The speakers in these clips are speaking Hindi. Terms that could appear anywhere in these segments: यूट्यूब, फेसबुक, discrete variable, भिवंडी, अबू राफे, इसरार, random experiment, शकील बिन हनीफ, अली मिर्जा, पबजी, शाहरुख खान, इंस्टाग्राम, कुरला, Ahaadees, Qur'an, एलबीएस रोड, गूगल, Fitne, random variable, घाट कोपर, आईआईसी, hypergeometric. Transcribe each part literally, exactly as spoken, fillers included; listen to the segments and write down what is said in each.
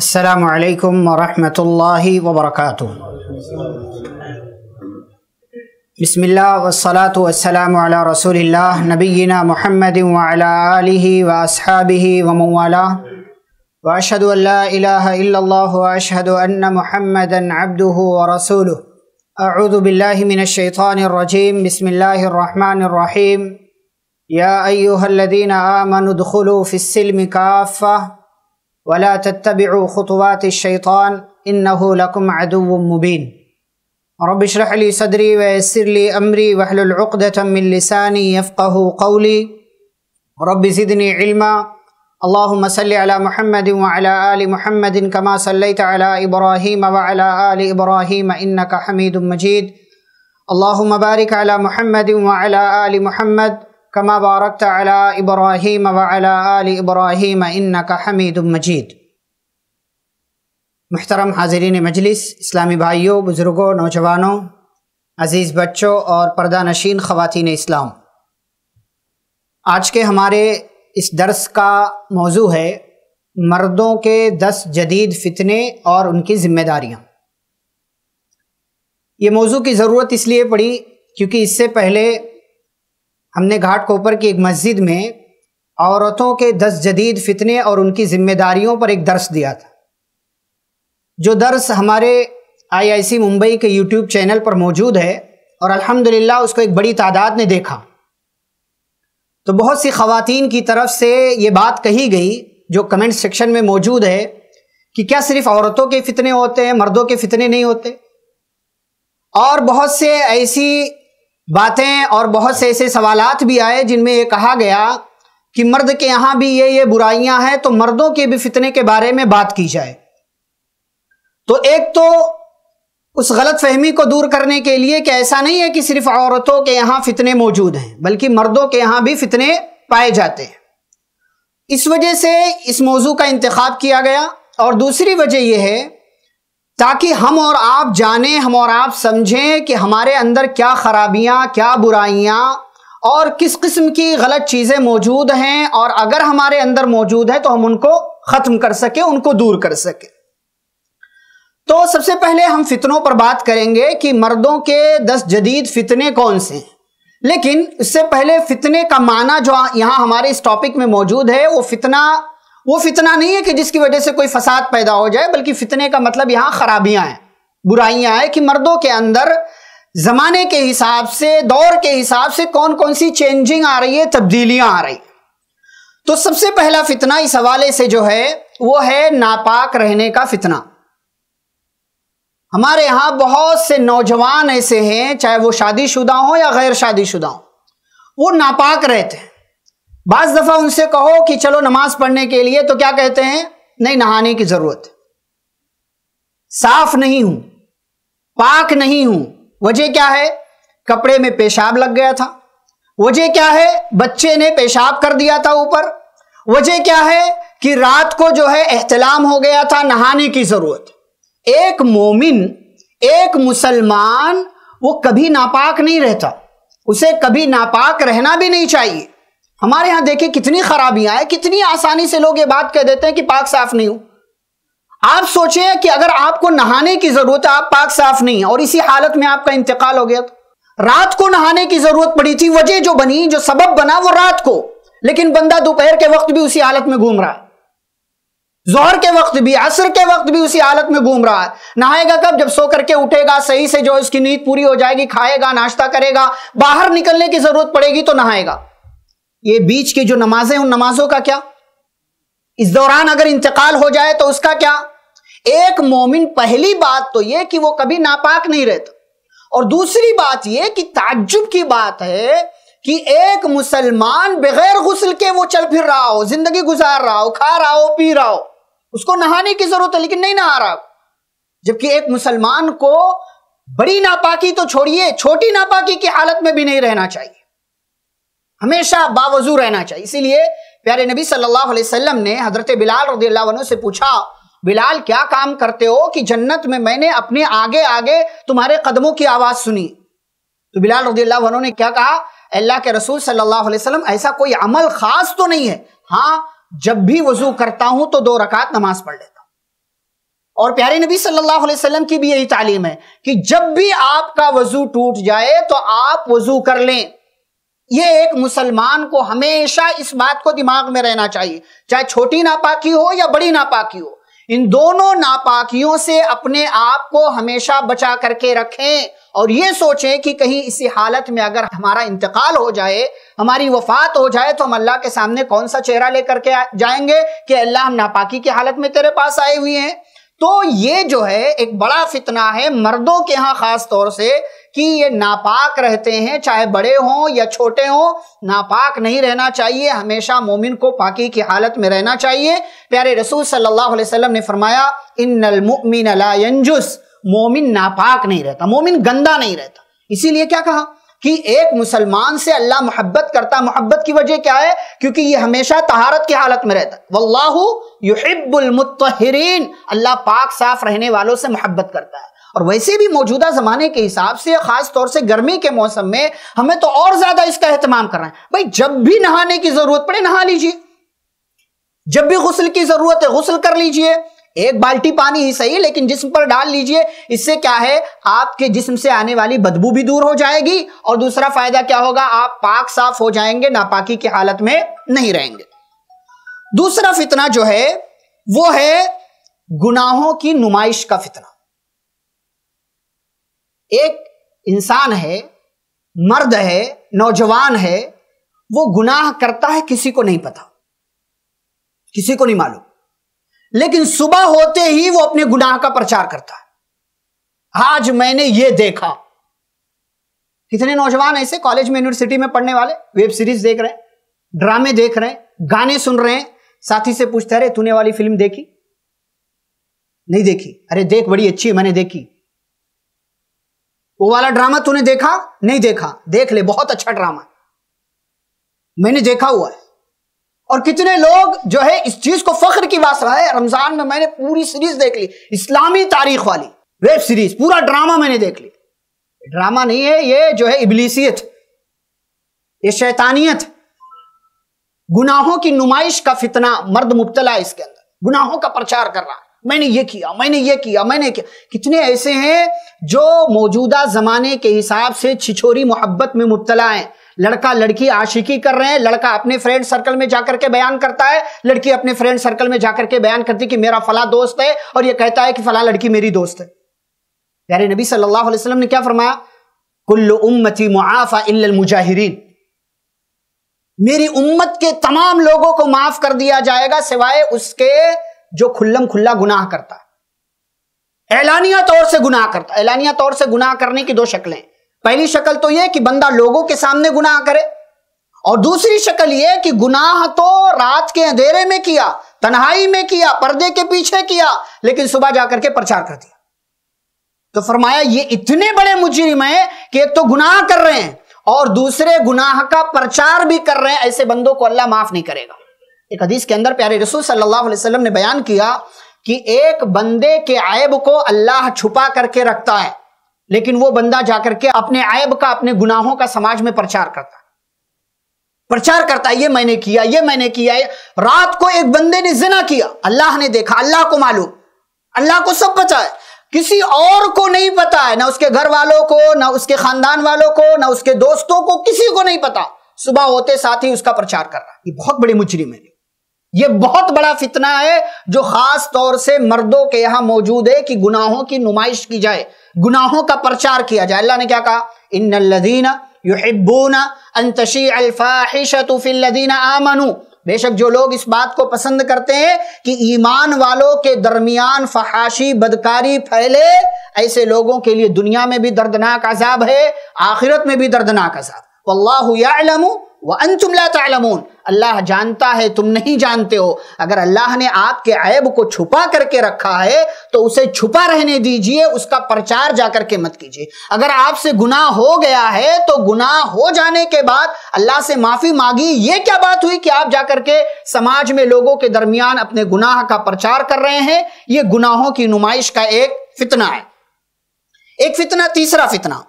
अस्सलामु अलैकुम वरहमतुल्लाहि वबरकातुहु। बिस्मिल्लाह वस्सलातु वस्सलामु अला रसूलिल्लाह नबीना मुहम्मदिन व अला आलिहि व अस्हाबिहि व मन वाला व अशहदु अन ला इलाहा इल्लल्लाह व अशहदु अन्न मुहम्मदन अब्दुहु व रसूलुहु। अऊज़ु बिल्लाहि मिनश शैतानिर रजीम। बिस्मिल्लाहिर रहमानिर रहीम। या अय्युहल्लज़ीना आमनु उदखुलू फ़िस्सिल्मि काफ़्फ़ा वला तत्तबिउ खुतुवाति शैतान इन्नहु लकुम अदुव्वुम मुबीन। रब्बिश्रह ली सदरी वयस्सिर ली अमरी वहलुल उक़दतम मिन लिसानी यफ़क़हु क़ौली। रब्बि ज़िदनी इल्मा। अल्लाहुम्मा सल्लि अला मुहम्मदिन व अला आलि मुहम्मदिन कमा सल्लैता अला इब्राहीम व अला आलि इब्राहीम इन्नका हमीदुम मजीद। अल्लाहुम्मा बारिक अला मुहम्मदिन व अला आलि मुहम्मद कमा बारकता अला इब्राहीम व अला आलि इब्राहीम इन्नका हमीदुम मजीद। मुहतरम हाज़रीन मजलिस, इस्लामी भाइयों, बुज़ुर्गों, नौजवानों, अज़ीज़ बच्चों और पर्दानशीन ख़वातीन इस्लाम, आज के हमारे इस दर्स का मौजू है मर्दों के दस जदीद फ़ितने और उनकी ज़िम्मेदारियाँ। ये मौजू की ज़रूरत इसलिए पड़ी क्योंकि इससे पहले हमने घाट कोपर की एक मस्जिद में औरतों के दस जदीद फ़ितने और उनकी ज़िम्मेदारियों पर एक दर्स दिया था, जो दर्स हमारे आईआईसी मुंबई के यूट्यूब चैनल पर मौजूद है और अल्हम्दुलिल्लाह उसको एक बड़ी तादाद ने देखा। तो बहुत सी ख़वातीन की तरफ से ये बात कही गई जो कमेंट सेक्शन में मौजूद है कि क्या सिर्फ़ औरतों के फ़ितने होते हैं, मर्दों के फ़ितने नहीं होते? और बहुत से ऐसी बातें और बहुत से ऐसे सवालात भी आए जिनमें ये कहा गया कि मर्द के यहाँ भी ये ये बुराइयाँ हैं तो मर्दों के भी फितने के बारे में बात की जाए। तो एक तो उस गलत फहमी को दूर करने के लिए कि ऐसा नहीं है कि सिर्फ औरतों के यहाँ फितने मौजूद हैं बल्कि मर्दों के यहाँ भी फितने पाए जाते हैं, इस वजह से इस मौजू का इंतखाब किया गया। और दूसरी वजह यह है ताकि हम और आप जानें, हम और आप समझें कि हमारे अंदर क्या खराबियाँ, क्या बुराइयाँ और किस किस्म की गलत चीज़ें मौजूद हैं, और अगर हमारे अंदर मौजूद है तो हम उनको ख़त्म कर सकें, उनको दूर कर सकें। तो सबसे पहले हम फितनों पर बात करेंगे कि मर्दों के दस जदीद फितने कौन से हैं, लेकिन उससे पहले फितने का माना जो यहाँ हमारे इस टॉपिक में मौजूद है वो फितना वो फितना नहीं है कि जिसकी वजह से कोई फसाद पैदा हो जाए, बल्कि फितने का मतलब यहाँ खराबियाँ हैं, बुराइयाँ हैं कि मर्दों के अंदर ज़माने के हिसाब से, दौर के हिसाब से कौन कौन सी चेंजिंग आ रही है, तब्दीलियाँ आ रही हैं। तो सबसे पहला फितना इस हवाले से जो है वो है नापाक रहने का फितना। हमारे यहाँ बहुत से नौजवान ऐसे हैं, चाहे वो शादीशुदा हों या गैर शादीशुदा हों, वो नापाक रहते हैं। बाज़ दफ़ा उनसे कहो कि चलो नमाज पढ़ने के लिए, तो क्या कहते हैं, नहीं, नहाने की ज़रूरत है, साफ नहीं हूँ, पाक नहीं हूँ। वजह क्या है? कपड़े में पेशाब लग गया था। वजह क्या है? बच्चे ने पेशाब कर दिया था ऊपर। वजह क्या है कि रात को जो है एहतलाम हो गया था, नहाने की ज़रूरत है। एक मोमिन, एक मुसलमान वो कभी नापाक नहीं रहता, उसे कभी नापाक रहना भी नहीं चाहिए। हमारे यहाँ देखें कितनी खराबियां हैं, कितनी आसानी से लोग ये बात कह देते हैं कि पाक साफ नहीं हूं। आप सोचें कि अगर आपको नहाने की जरूरत है, आप पाक साफ नहीं है और इसी हालत में आपका इंतकाल हो गया, तो रात को नहाने की जरूरत पड़ी थी, वजह जो बनी, जो सबब बना वो रात को, लेकिन बंदा दोपहर के वक्त भी उसी हालत में घूम रहा है, जोहर के वक्त भी, असर के वक्त भी उसी हालत में घूम रहा है। नहाएगा कब? जब सो करके उठेगा, सही से जो उसकी नींद पूरी हो जाएगी, खाएगा, नाश्ता करेगा, बाहर निकलने की जरूरत पड़ेगी तो नहाएगा। ये बीच की जो नमाजें, उन नमाजों का क्या? इस दौरान अगर इंतकाल हो जाए तो उसका क्या? एक मोमिन पहली बात तो ये कि वो कभी नापाक नहीं रहता, और दूसरी बात ये कि ताज्जुब की बात है कि एक मुसलमान बगैर गुस्ल के वो चल फिर रहा हो, जिंदगी गुजार रहा हो, खा रहा हो, पी रहा हो, उसको नहाने की जरूरत है लेकिन नहीं नहा रहा, जबकि एक मुसलमान को बड़ी नापाकी तो छोड़िए, छोटी नापाकी की हालत में भी नहीं रहना चाहिए, हमेशा बावजूद रहना चाहिए। इसीलिए प्यारे नबी सल्लल्लाहु अलैहि वसल्लम ने हजरत बिलाल रज़ियल्लाहु अन्हु से पूछा, बिलाल क्या काम करते हो कि जन्नत में मैंने अपने आगे आगे तुम्हारे कदमों की आवाज़ सुनी? तो बिलाल रज़ियल्लाहु अन्हु ने क्या कहा, अल्लाह के रसूल सल्लल्लाहु अलैहि वसल्लम, ऐसा कोई अमल खास तो नहीं है, हाँ जब भी वजू करता हूँ तो दो रकात नमाज पढ़ लेता हूँ। और प्यारे नबी सल्लल्लाहु अलैहि वसल्लम की भी यही तालीम है कि जब भी आपका वजू टूट जाए तो आप वजू कर लें। ये एक मुसलमान को हमेशा इस बात को दिमाग में रहना चाहिए, चाहे छोटी नापाकी हो या बड़ी नापाकी हो, इन दोनों नापाकियों से अपने आप को हमेशा बचा करके रखें और ये सोचें कि कहीं इसी हालत में अगर हमारा इंतकाल हो जाए, हमारी वफात हो जाए, तो हम अल्लाह के सामने कौन सा चेहरा लेकर के जाएंगे कि अल्लाह हम नापाकी की हालत में तेरे पास आए हुए हैं। तो ये जो है एक बड़ा फितना है मर्दों के यहाँ खास तौर से कि ये नापाक रहते हैं, चाहे बड़े हों या छोटे हों, नापाक नहीं रहना चाहिए, हमेशा मोमिन को पाकी की हालत में रहना चाहिए। प्यारे रसूल सल्लल्लाहु अलैहि वसल्लम ने फरमाया, इन्नल मुमिन ला यंजुस, मोमिन नापाक नहीं रहता, मोमिन गंदा नहीं रहता। इसीलिए क्या कहा कि एक मुसलमान से अल्लाह मोहब्बत करता। मोहब्बत की वजह क्या है? क्योंकि ये हमेशा तहारत की हालत में रहता है। वल्लाहु युहिब्बुल मुत्तहिरीन, अल्लाह पाक साफ रहने वालों से मोहब्बत करता है। और वैसे भी मौजूदा जमाने के हिसाब से खास तौर से गर्मी के मौसम में हमें तो और ज्यादा इसका एहतमाम करना है। भाई जब भी नहाने की जरूरत पड़े नहा लीजिए, जब भी गुस्ल की जरूरत है गुस्ल कर लीजिए, एक बाल्टी पानी ही सही लेकिन जिस्म पर डाल लीजिए। इससे क्या है, आपके जिस्म से आने वाली बदबू भी दूर हो जाएगी और दूसरा फायदा क्या होगा, आप पाक साफ हो जाएंगे, नापाकी की हालत में नहीं रहेंगे। दूसरा फितना जो है वो है गुनाहों की नुमाइश का फितना। एक इंसान है, मर्द है, नौजवान है, वो गुनाह करता है, किसी को नहीं पता, किसी को नहीं मालूम, लेकिन सुबह होते ही वो अपने गुनाह का प्रचार करता है। आज मैंने ये देखा। कितने नौजवान ऐसे कॉलेज में, यूनिवर्सिटी में पढ़ने वाले, वेब सीरीज देख रहे हैं, ड्रामे देख रहे हैं, गाने सुन रहे हैं, साथी से पूछता है, तूने वाली फिल्म देखी? नहीं देखी। अरे देख, बड़ी अच्छी है, मैंने देखी। वो वाला ड्रामा तूने देखा? नहीं देखा। देख ले, बहुत अच्छा ड्रामा, मैंने देखा हुआ है। और कितने लोग जो है इस चीज को फख्र की बात रहा है, रमजान में मैंने पूरी सीरीज देख ली, इस्लामी तारीख वाली वेब सीरीज, पूरा ड्रामा मैंने देख ली। ड्रामा नहीं है ये, जो है इबलीसियत, ये शैतानियत, गुनाहों की नुमाइश का फितना। मर्द मुब्तला है इसके अंदर, गुनाहों का प्रचार कर रहा है, मैंने ये किया, मैंने ये किया, मैंने किया। कितने ऐसे हैं जो मौजूदा जमाने के हिसाब से छिछोरी मोहब्बत में मुब्तला है। लड़का लड़की आशिकी कर रहे हैं, लड़का अपने फ्रेंड सर्कल में जाकर के बयान करता है, लड़की अपने फ्रेंड सर्कल में जाकर के बयान करती है कि मेरा फला दोस्त है, और ये कहता है कि फला लड़की मेरी दोस्त है। प्यारे नबी सल्लल्लाहु अलैहि वसल्लम ने क्या फरमाया, कुल्लु उम्मती मुआफा इल्लल मुजाहिरीन, मेरी उम्मत के तमाम लोगों को माफ कर दिया जाएगा सिवाय उसके जो खुल्लम खुल्ला गुनाह करता है, ऐलानिया तौर से गुनाह करता है। ऐलानिया तौर से गुनाह करने की दो शक्लें, पहली शक्ल तो यह कि बंदा लोगों के सामने गुनाह करे, और दूसरी शक्ल यह कि गुनाह तो रात के अंधेरे में किया, तन्हाई में किया, पर्दे के पीछे किया, लेकिन सुबह जाकर के प्रचार कर दिया। तो फरमाया ये इतने बड़े मुजरिम हैं कि एक तो गुनाह कर रहे हैं और दूसरे गुनाह का प्रचार भी कर रहे हैं, ऐसे बंदों को अल्लाह माफ नहीं करेगा। एक हदीस के अंदर प्यारे रसूल सल्लल्लाहु अलैहि वसल्लम ने बयान किया कि एक बंदे के ऐब को अल्लाह छुपा करके रखता है, लेकिन वो बंदा जाकर के अपने ऐब का, अपने गुनाहों का समाज में प्रचार करता है, प्रचार करता है, ये मैंने किया, ये मैंने किया। रात को एक बंदे ने जिना किया, अल्लाह ने देखा, अल्लाह को मालूम, अल्लाह को सब पता है, किसी और को नहीं पता है, ना उसके घर वालों को, ना उसके खानदान वालों को, ना उसके दोस्तों को, किसी को नहीं पता। सुबह होते साथ ही उसका प्रचार कर रहा है। ये बहुत बड़ी मुजरिम है, ये बहुत बड़ा फितना है जो खास तौर से मर्दों के यहां मौजूद है कि गुनाहों की नुमाइश की जाए, गुनाहों का प्रचार किया जाए। अल्लाह ने क्या कहा, इन्नल्लज़ीना युहिब्बूना अन तशीअल फाहिशतु फिल्लज़ीना आमनू, बेशक जो लोग इस बात को पसंद करते हैं कि ईमान वालों के दरमियान फहाशी, बदकारी फैले, ऐसे लोगों के लिए दुनिया में भी दर्दनाक अजाब है, आखिरत में भी दर्दनाक अजाब। वल्लाहु यअलमु व अंतुम ला तअलमून, अल्लाह जानता है, तुम नहीं जानते हो। अगर अल्लाह ने आपके ऐब को छुपा करके रखा है तो उसे छुपा रहने दीजिए, उसका प्रचार जाकर के मत कीजिए। अगर आपसे गुनाह हो गया है तो गुनाह हो जाने के बाद अल्लाह से माफी मांगी। ये क्या बात हुई कि आप जाकर के समाज में, लोगों के दरमियान अपने गुनाह का प्रचार कर रहे हैं। ये गुनाहों की नुमाइश का एक फितना है। एक फितना, तीसरा फितना,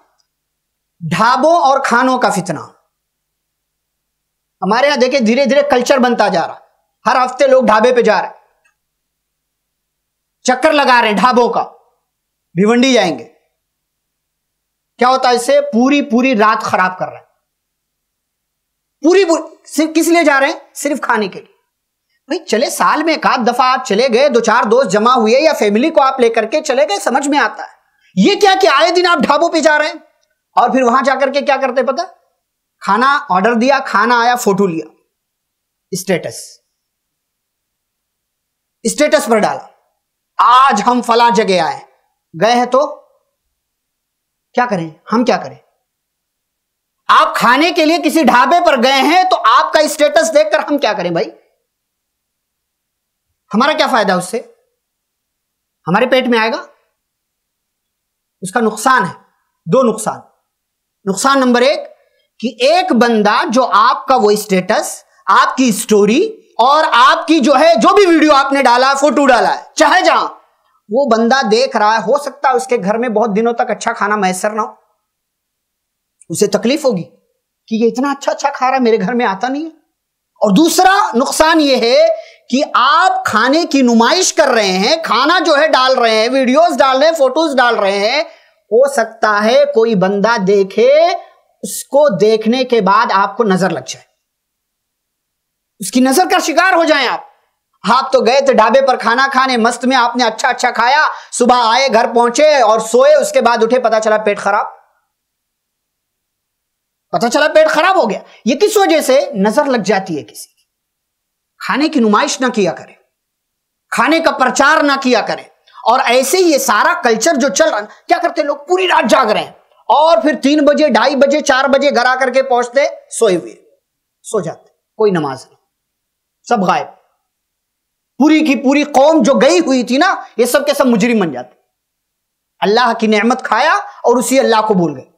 ढाबों और खानों का फितना। हमारे यहां देखे धीरे धीरे कल्चर बनता जा रहा, हर हफ्ते लोग ढाबे पे जा रहे, चक्कर लगा रहे हैं ढाबों का, भिवंडी जाएंगे, क्या होता है इससे पूरी पूरी रात खराब कर रहे हैं, पूरी पूरी सिर्फ किस लिए जा रहे हैं, सिर्फ खाने के लिए। भाई चले साल में एक आध दफा आप चले गए, दो चार दोस्त जमा हुए या फैमिली को आप लेकर के चले गए, समझ में आता है। ये क्या कि आए दिन आप ढाबों पे जा रहे हैं और फिर वहां जाकर के क्या करते पता, खाना ऑर्डर दिया, खाना आया, फोटो लिया, स्टेटस स्टेटस पर डाला, आज हम फला जगह आए गए हैं, तो क्या करें, हम क्या करें। आप खाने के लिए किसी ढाबे पर गए हैं तो आपका स्टेटस देखकर हम क्या करें भाई, हमारा क्या फायदा उससे, हमारे पेट में आएगा, उसका नुकसान है। दो नुकसान, नुकसान नंबर एक कि एक बंदा जो आपका वो स्टेटस, आपकी स्टोरी और आपकी जो है जो भी वीडियो आपने डाला है, फोटो डाला है, चाहे जहां वो बंदा देख रहा है, हो सकता है उसके घर में बहुत दिनों तक अच्छा खाना मैसर ना हो, उसे तकलीफ होगी कि ये इतना अच्छा अच्छा खा रहा है, मेरे घर में आता नहीं है। और दूसरा नुकसान ये है कि आप खाने की नुमाइश कर रहे हैं, खाना जो है डाल रहे हैं, वीडियोस डाल रहे हैं, फोटोज डाल रहे हैं, हो सकता है कोई बंदा देखे, उसको देखने के बाद आपको नजर लग जाए, उसकी नजर का शिकार हो जाए आप। आप तो गए थे ढाबे पर खाना खाने, मस्त में आपने अच्छा अच्छा खाया, सुबह आए, घर पहुंचे और सोए, उसके बाद उठे, पता चला पेट खराब, पता चला पेट खराब हो गया। ये किस वजह से, नजर लग जाती है किसी की। खाने की नुमाइश ना किया करें, खाने का प्रचार ना किया करें। और ऐसे ही ये सारा कल्चर जो चल रहा है, क्या करते लोग पूरी रात जाग रहे हैं और फिर तीन बजे, ढाई बजे, चार बजे घर आकर के पहुंचते, सोए हुए सो जाते, कोई नमाज नहीं, सब गायब। पूरी की पूरी कौम जो गई हुई थी ना, ये सब के सब मुजरिम बन जाते। अल्लाह की नेमत खाया और उसी अल्लाह को भूल गए,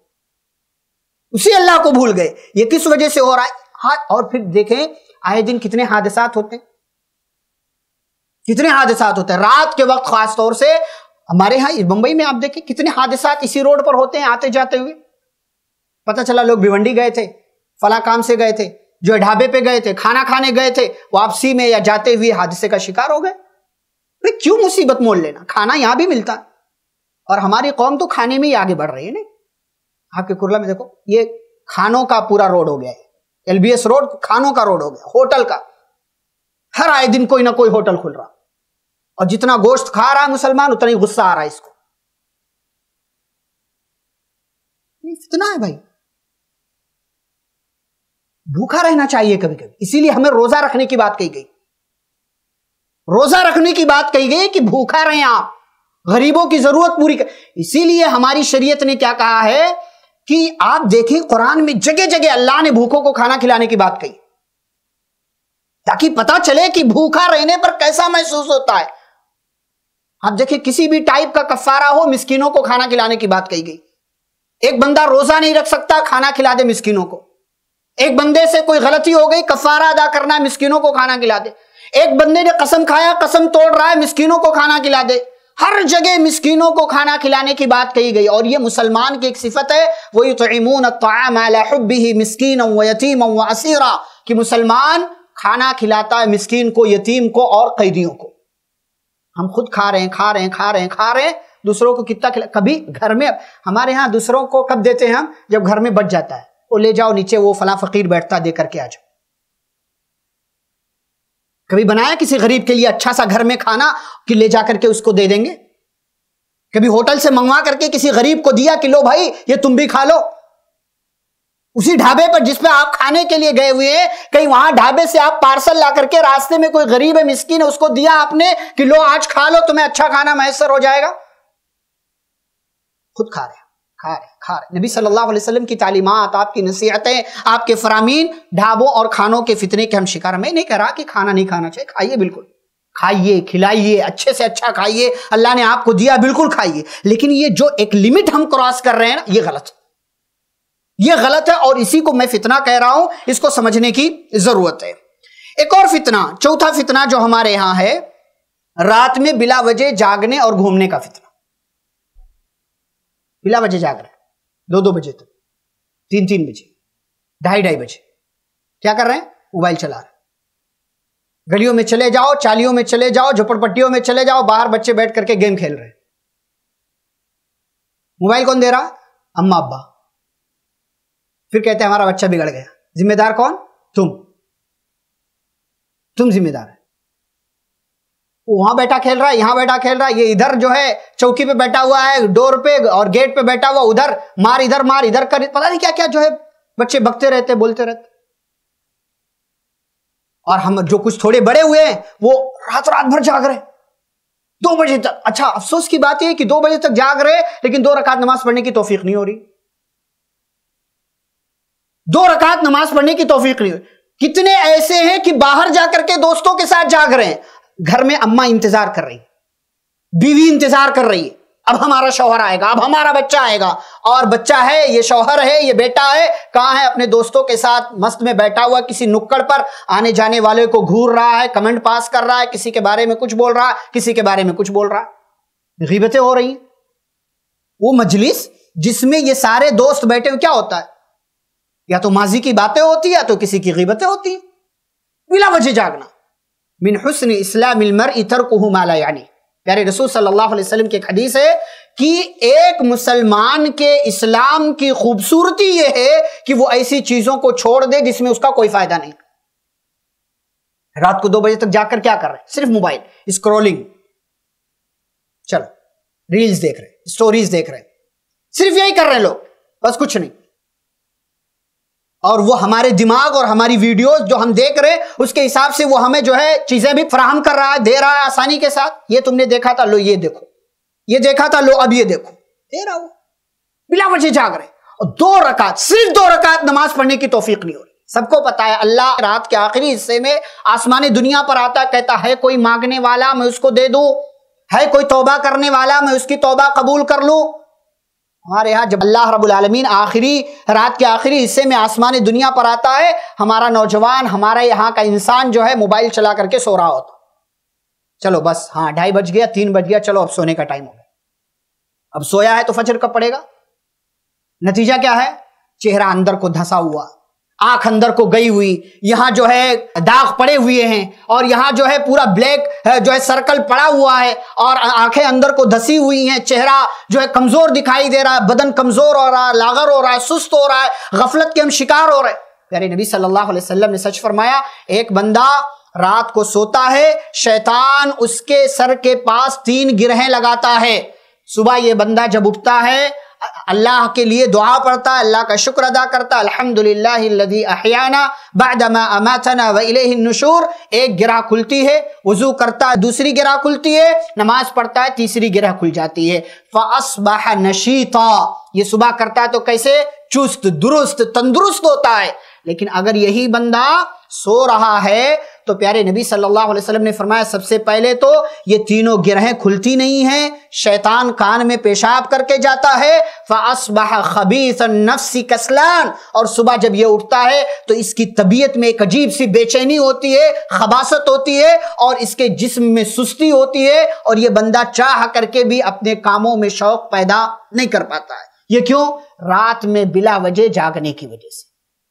उसी अल्लाह को भूल गए। ये किस वजह से हो रहा है। हाँ, और फिर देखें आए दिन कितने हादसात होते हैं, कितने हादसात होते हैं रात के वक्त, खास तौर से हमारे यहाँ मुंबई में आप देखें कितने हादसात इसी रोड पर होते हैं, आते जाते हुए। पता चला लोग भिवंडी गए थे, फला काम से गए थे, जो ढाबे पे गए थे, खाना खाने गए थे, वापसी में या जाते हुए हादसे का शिकार हो गए। अरे क्यों मुसीबत मोल लेना, खाना यहाँ भी मिलता है। और हमारी कौम तो खाने में ही आगे बढ़ रही है ना। आपके कुरला में देखो, ये खानों का पूरा रोड हो गया है, एलबीएस रोड खानों का रोड हो गया, होटल का। हर आए दिन कोई ना कोई होटल खुल रहा, और जितना गोश्त खा रहा है मुसलमान उतना ही गुस्सा आ रहा है इसको। इतना है भाई, भूखा रहना चाहिए कभी कभी, इसीलिए हमें रोजा रखने की बात कही गई, रोजा रखने की बात कही गई कि भूखा रहें आप, गरीबों की जरूरत पूरी कर। इसीलिए हमारी शरीयत ने क्या कहा है कि आप देखें कुरान में जगह जगह अल्लाह ने भूखों को खाना खिलाने की बात कही, ताकि पता चले कि भूखा रहने पर कैसा महसूस होता है। आप देखिए किसी भी टाइप का कफारा हो, मिस्किनों को खाना खिलाने की बात कही गई। एक बंदा रोजा नहीं रख सकता, खाना खिला दे मिस्किनों को। एक बंदे से कोई गलती हो गई, कफारा अदा करना है, मिस्किनों को खाना खिला दे। एक बंदे ने कसम खाया, कसम तोड़ रहा है, मिस्किनों को खाना खिला दे। हर जगह मिस्किनों को खाना खिलाने की बात कही गई। और ये मुसलमान की एक सिफत है, वो युतइमून अत्ताम अला हुब्बिही मिस्कीनन व यतीमन व असीरा, कि मुसलमान खाना खिलाता है मिस्कीन को, यतीम को और कैदियों को। हम खुद खा रहे हैं, खा रहे हैं, खा रहे हैं, खा रहे हैं, दूसरों को कितना खिला। कभी घर में हमारे यहाँ दूसरों को कब देते हैं हम, जब घर में बच जाता है, वो ले जाओ नीचे, वो फला फकीर बैठता, दे करके आ जाओ। कभी बनाया किसी गरीब के लिए अच्छा सा घर में खाना कि ले जा करके उसको दे देंगे? कभी होटल से मंगवा करके किसी गरीब को दिया कि लो भाई ये तुम भी खा लो? उसी ढाबे पर जिस पे आप खाने के लिए गए हुए हैं, कहीं वहां ढाबे से आप पार्सल ला करके रास्ते में कोई गरीब है, मिस्किन है, उसको दिया आपने कि लो आज खा लो, तुम्हें अच्छा खाना मैसर हो जाएगा। खुद खा रहे, खा रहे, खा रहे। नबी सल्लल्लाहु अलैहि वसल्लम की तालीमात, आपकी नसीहतें, आपके फरामीन, ढाबों और खानों के फितने के हम शिकार। मैं नहीं कह रहा कि खाना नहीं खाना चाहिए, खाइए, बिल्कुल खाइए, खिलाइए, अच्छे से अच्छा खाइए, अल्लाह ने आपको दिया बिल्कुल खाइए। लेकिन ये जो एक लिमिट हम क्रॉस कर रहे हैं ना, ये गलत, ये गलत है। और इसी को मैं फितना कह रहा हूं, इसको समझने की जरूरत है। एक और फितना, चौथा फितना जो हमारे यहाँ है, रात में बिला वजह जागने और घूमने का फितना। बिला वजह जाग रहे हैं, दो दो बजे तक, तीन तीन बजे, ढाई ढाई बजे, क्या कर रहे हैं, मोबाइल चला रहे हैं। गलियों में चले जाओ, चालियों में चले जाओ, झोपड़पट्टियों में चले जाओ, बाहर बच्चे बैठ करके गेम खेल रहे। मोबाइल कौन दे रहा? अम्मा अब्बा। फिर कहते हैं हमारा बच्चा बिगड़ गया। जिम्मेदार कौन? तुम तुम जिम्मेदार है। वहां बैठा खेल रहा है, यहां बैठा खेल रहा है, ये इधर जो है चौकी पे बैठा हुआ है, डोर पे और गेट पे बैठा हुआ, उधर मार इधर मार इधर कर, पता नहीं क्या क्या जो है बच्चे बकते रहते, बोलते रहते। और हम जो कुछ थोड़े बड़े हुए हैं वो रात रात भर जाग रहे दो बजे तक। अच्छा, अफसोस की बात यह कि दो बजे तक जाग रहे लेकिन दो रकात नमाज पढ़ने की तौफीक नहीं हो रही, दो रकात नमाज पढ़ने की तौफीक नहीं हो रही। कितने ऐसे हैं कि बाहर जाकर के दोस्तों के साथ जाग रहे हैं, घर में अम्मा इंतजार कर रही, बीवी इंतजार कर रही, अब हमारा शौहर आएगा, अब हमारा बच्चा आएगा। और बच्चा है, ये शौहर है, ये बेटा है, कहाँ है? अपने दोस्तों के साथ मस्त में बैठा हुआ किसी नुक्कड़ पर, आने जाने वाले को घूर रहा है, कमेंट पास कर रहा है, किसी के बारे में कुछ बोल रहा है, किसी के बारे में कुछ बोल रहा है, गीबतें हो रही। वो मजलिस जिसमें ये सारे दोस्त बैठे हुए, क्या होता है? या तो माजी की बातें होती है या तो किसी की गीबतें होती है। बिला वजह जागना। मिन हुस्न इस्लामिल मर्इ तरकुहु मा ला यानी। प्यारे रसूल सल्लल्लाहु अलैहि वसल्लम की एक हदीस है कि एक मुसलमान के इस्लाम की खूबसूरती यह है कि वो ऐसी चीजों को छोड़ दे जिसमें उसका कोई फायदा नहीं। रात को दो बजे तक जाकर क्या कर रहे हैं? सिर्फ मोबाइल स्क्रॉलिंग, चलो रील्स देख रहे, स्टोरीज देख रहे, सिर्फ यही कर रहे लोग, बस कुछ नहीं। और वो हमारे दिमाग और हमारी वीडियोस जो हम देख रहे हैं उसके हिसाब से वो हमें जो है चीजें भी फराहम कर रहा है, दे रहा है आसानी के साथ। ये तुमने देखा था, लो ये देखो, ये देखा था, लो अब ये देखो, दे रहा वो। बिला वजह जाग रहे और दो रकात, सिर्फ दो रकात नमाज पढ़ने की तौफीक नहीं हो रही। सबको पता है अल्लाह रात के आखिरी हिस्से में आसमानी दुनिया पर आता, कहता है कोई मांगने वाला मैं उसको दे दूं, है कोई तौबा करने वाला मैं उसकी तौबा कबूल कर लूं। हमारे यहाँ जब अल्लाह रब्बुल आलमीन आखिरी रात के आखिरी हिस्से में आसमान दुनिया पर आता है, हमारा नौजवान, हमारा यहाँ का इंसान जो है मोबाइल चला करके सो रहा होता। चलो बस, हाँ ढाई बज गया, तीन बज गया, चलो अब सोने का टाइम हो गया, अब सोया है तो फजर कब पड़ेगा? नतीजा क्या है? चेहरा अंदर को धंसा हुआ, आंख अंदर को गई हुई, यहाँ जो है दाग पड़े हुए हैं और यहाँ जो है पूरा ब्लैक जो है सर्कल पड़ा हुआ है और आंखें अंदर को धसी हुई हैं, चेहरा जो है कमजोर दिखाई दे रहा है, बदन कमजोर हो रहा है, लागर हो रहा है, सुस्त हो रहा है, गफलत के हम शिकार हो रहे हैं। प्यारे नबी सल्लल्लाहु अलैहि वसल्लम ने सच फरमाया, एक बंदा रात को सोता है, शैतान उसके सर के पास तीन गिरहें लगाता है। सुबह ये बंदा जब उठता है अल्लाह के लिए दुआ पढ़ता, अल्लाह का शुक्र अदा करता, अल्हम्दुलिल्लाहिल्लज़ी अहयाना बअदमा अमातना व इलैहिन नुशूर। एक गिरह खुलती है, वजू करता है, दूसरी गिरह खुलती है, नमाज पढ़ता है, तीसरी गिरह खुल जाती है। फ़अस्बह नशीता, ये सुबह करता है तो कैसे चुस्त दुरुस्त तंदुरुस्त होता है। लेकिन अगर यही बंदा सो रहा है तो प्यारे नबी सल्लल्लाहु अलैहि वसल्लम ने फरमाया, सबसे पहले तो ये तीनों गिरहें खुलती नहीं हैं, शैतान कान में पेशाब करके जाता है, फ़अस्बह खबीसन नफ्सी कसलान, और सुबह जब ये उठता है तो इसकी तबीयत में एक अजीब सी बेचैनी होती है, खबासत होती है और इसके जिस्म में सुस्ती होती है और ये बंदा चाह करके भी अपने कामों में शौक पैदा नहीं कर पाता है। ये क्यों? रात में बिला वजह जागने की वजह से।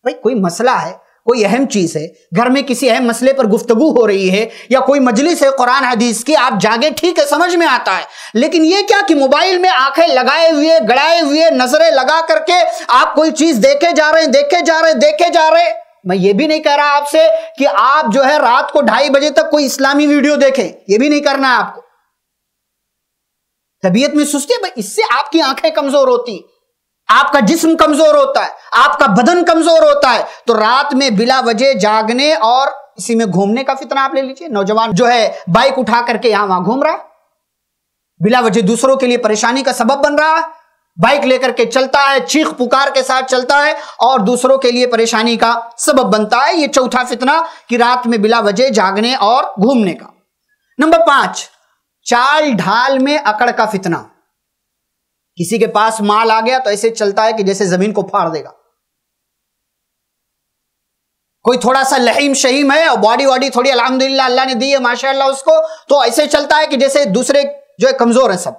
भाई कोई मसला है, कोई अहम चीज़ है, घर में किसी अहम मसले पर गुफ्तगू हो रही है या कोई मजलिस है कुरान हदीस की, आप जागे, ठीक है, समझ में आता है। लेकिन ये क्या कि मोबाइल में आंखें लगाए हुए, गड़ाए हुए, नजरें लगा करके आप कोई चीज़ देखे जा रहे हैं, देखे जा रहे हैं, देखे जा रहे हैं। मैं ये भी नहीं कह रहा आपसे कि आप जो है रात को ढाई बजे तक कोई इस्लामी वीडियो देखें, यह भी नहीं करना है आपको। तबीयत में सुस्ती है, इससे आपकी आंखें कमजोर होती, आपका जिस्म कमजोर होता है, आपका बदन कमजोर होता है। तो रात में बिला वजह जागने और इसी में घूमने का फितना आप ले लीजिए। नौजवान जो है बाइक उठा करके यहां वहां घूम रहा है, बिला वजह दूसरों के लिए परेशानी का सबब बन रहा है, बाइक लेकर के चलता है, चीख पुकार के साथ चलता है और दूसरों के लिए परेशानी का सबब बनता है। यह चौथा फितना कि रात में बिला वजह जागने और घूमने का। नंबर पांच, चाल ढाल में अकड़ का फितना। किसी के पास माल आ गया तो ऐसे चलता है कि जैसे जमीन को फाड़ देगा। कोई थोड़ा सा लहीम शहीम है और बॉडी वॉडी थोड़ी अल्हम्दुलिल्लाह अल्लाह ने दी है माशाल्लाह उसको, तो ऐसे चलता है कि जैसे दूसरे जो है कमजोर है सब।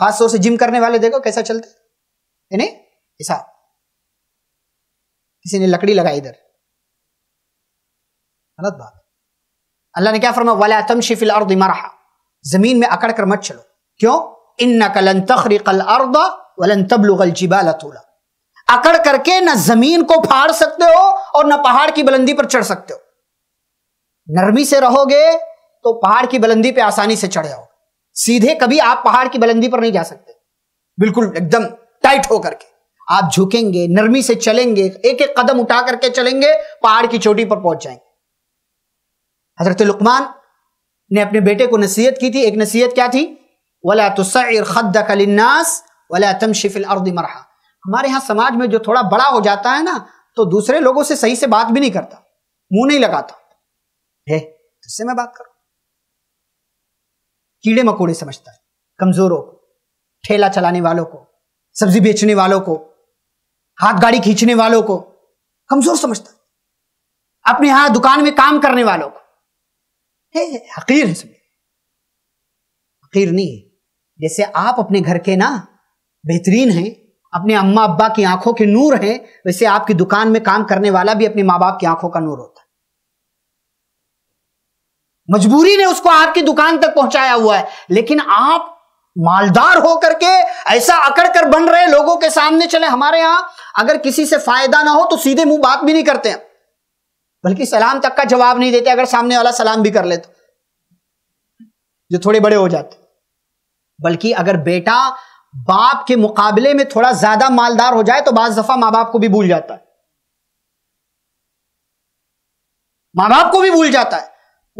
खासतौर से जिम करने वाले देखो कैसा चलते, नहीं ऐसा। किसी ने लकड़ी लगाई इधर, गलत बात है। अल्लाह ने क्या फरमाया, वला तमशी फिल अर्दि मरहा, जमीन में अकड़ कर मत चलो। क्यों? इन्नका लन तखरिकल अर्द वलन तबलुगल जिबाल तूला, अकड़ करके ना जमीन को फाड़ सकते हो और ना पहाड़ की बुलंदी पर चढ़ सकते हो। नरमी से रहोगे तो पहाड़ की बुलंदी पे आसानी से चढ़ जाओगे, सीधे कभी आप पहाड़ की बुलंदी पर नहीं जा सकते। बिल्कुल एकदम टाइट होकर के आप झुकेंगे, नरमी से चलेंगे, एक एक कदम उठा करके चलेंगे, पहाड़ की चोटी पर पहुंच जाएंगे। हजरत लुकमान ने अपने बेटे को नसीहत की थी, एक नसीहत क्या थी, वला तुसइर खद्दक लिन्नास वला तमशी फिल अर्दि मरहा। हमारे यहाँ समाज में जो थोड़ा बड़ा हो जाता है ना, तो दूसरे लोगों से सही से बात भी नहीं करता, मुंह नहीं लगाता है, तुझसे मैं बात करूं, कीड़े मकोड़े समझता है कमजोरों को, ठेला चलाने वालों को, सब्जी बेचने वालों को, हाथ गाड़ी खींचने वालों को कमजोर समझता है, अपने यहां दुकान में काम करने वालों को हे, हे, हकीर है समझ। हकीर नहीं है, जैसे आप अपने घर के ना बेहतरीन हैं, अपने अम्मा अब्बा की आंखों के नूर हैं, वैसे आपकी दुकान में काम करने वाला भी अपने माँ बाप की आंखों का नूर होता है। मजबूरी ने उसको आपकी दुकान तक पहुंचाया हुआ है, लेकिन आप मालदार होकर के ऐसा अकड़ कर बन रहे लोगों के सामने चले। हमारे यहां अगर किसी से फायदा ना हो तो सीधे मुंह बात भी नहीं करते हैं, बल्कि सलाम तक का जवाब नहीं देते, अगर सामने वाला सलाम भी कर ले तो, जो थोड़े बड़े हो जाते। बल्कि अगर बेटा बाप के मुकाबले में थोड़ा ज्यादा मालदार हो जाए तो बाज दफा मां बाप को भी भूल जाता है, मां बाप को भी भूल जाता है,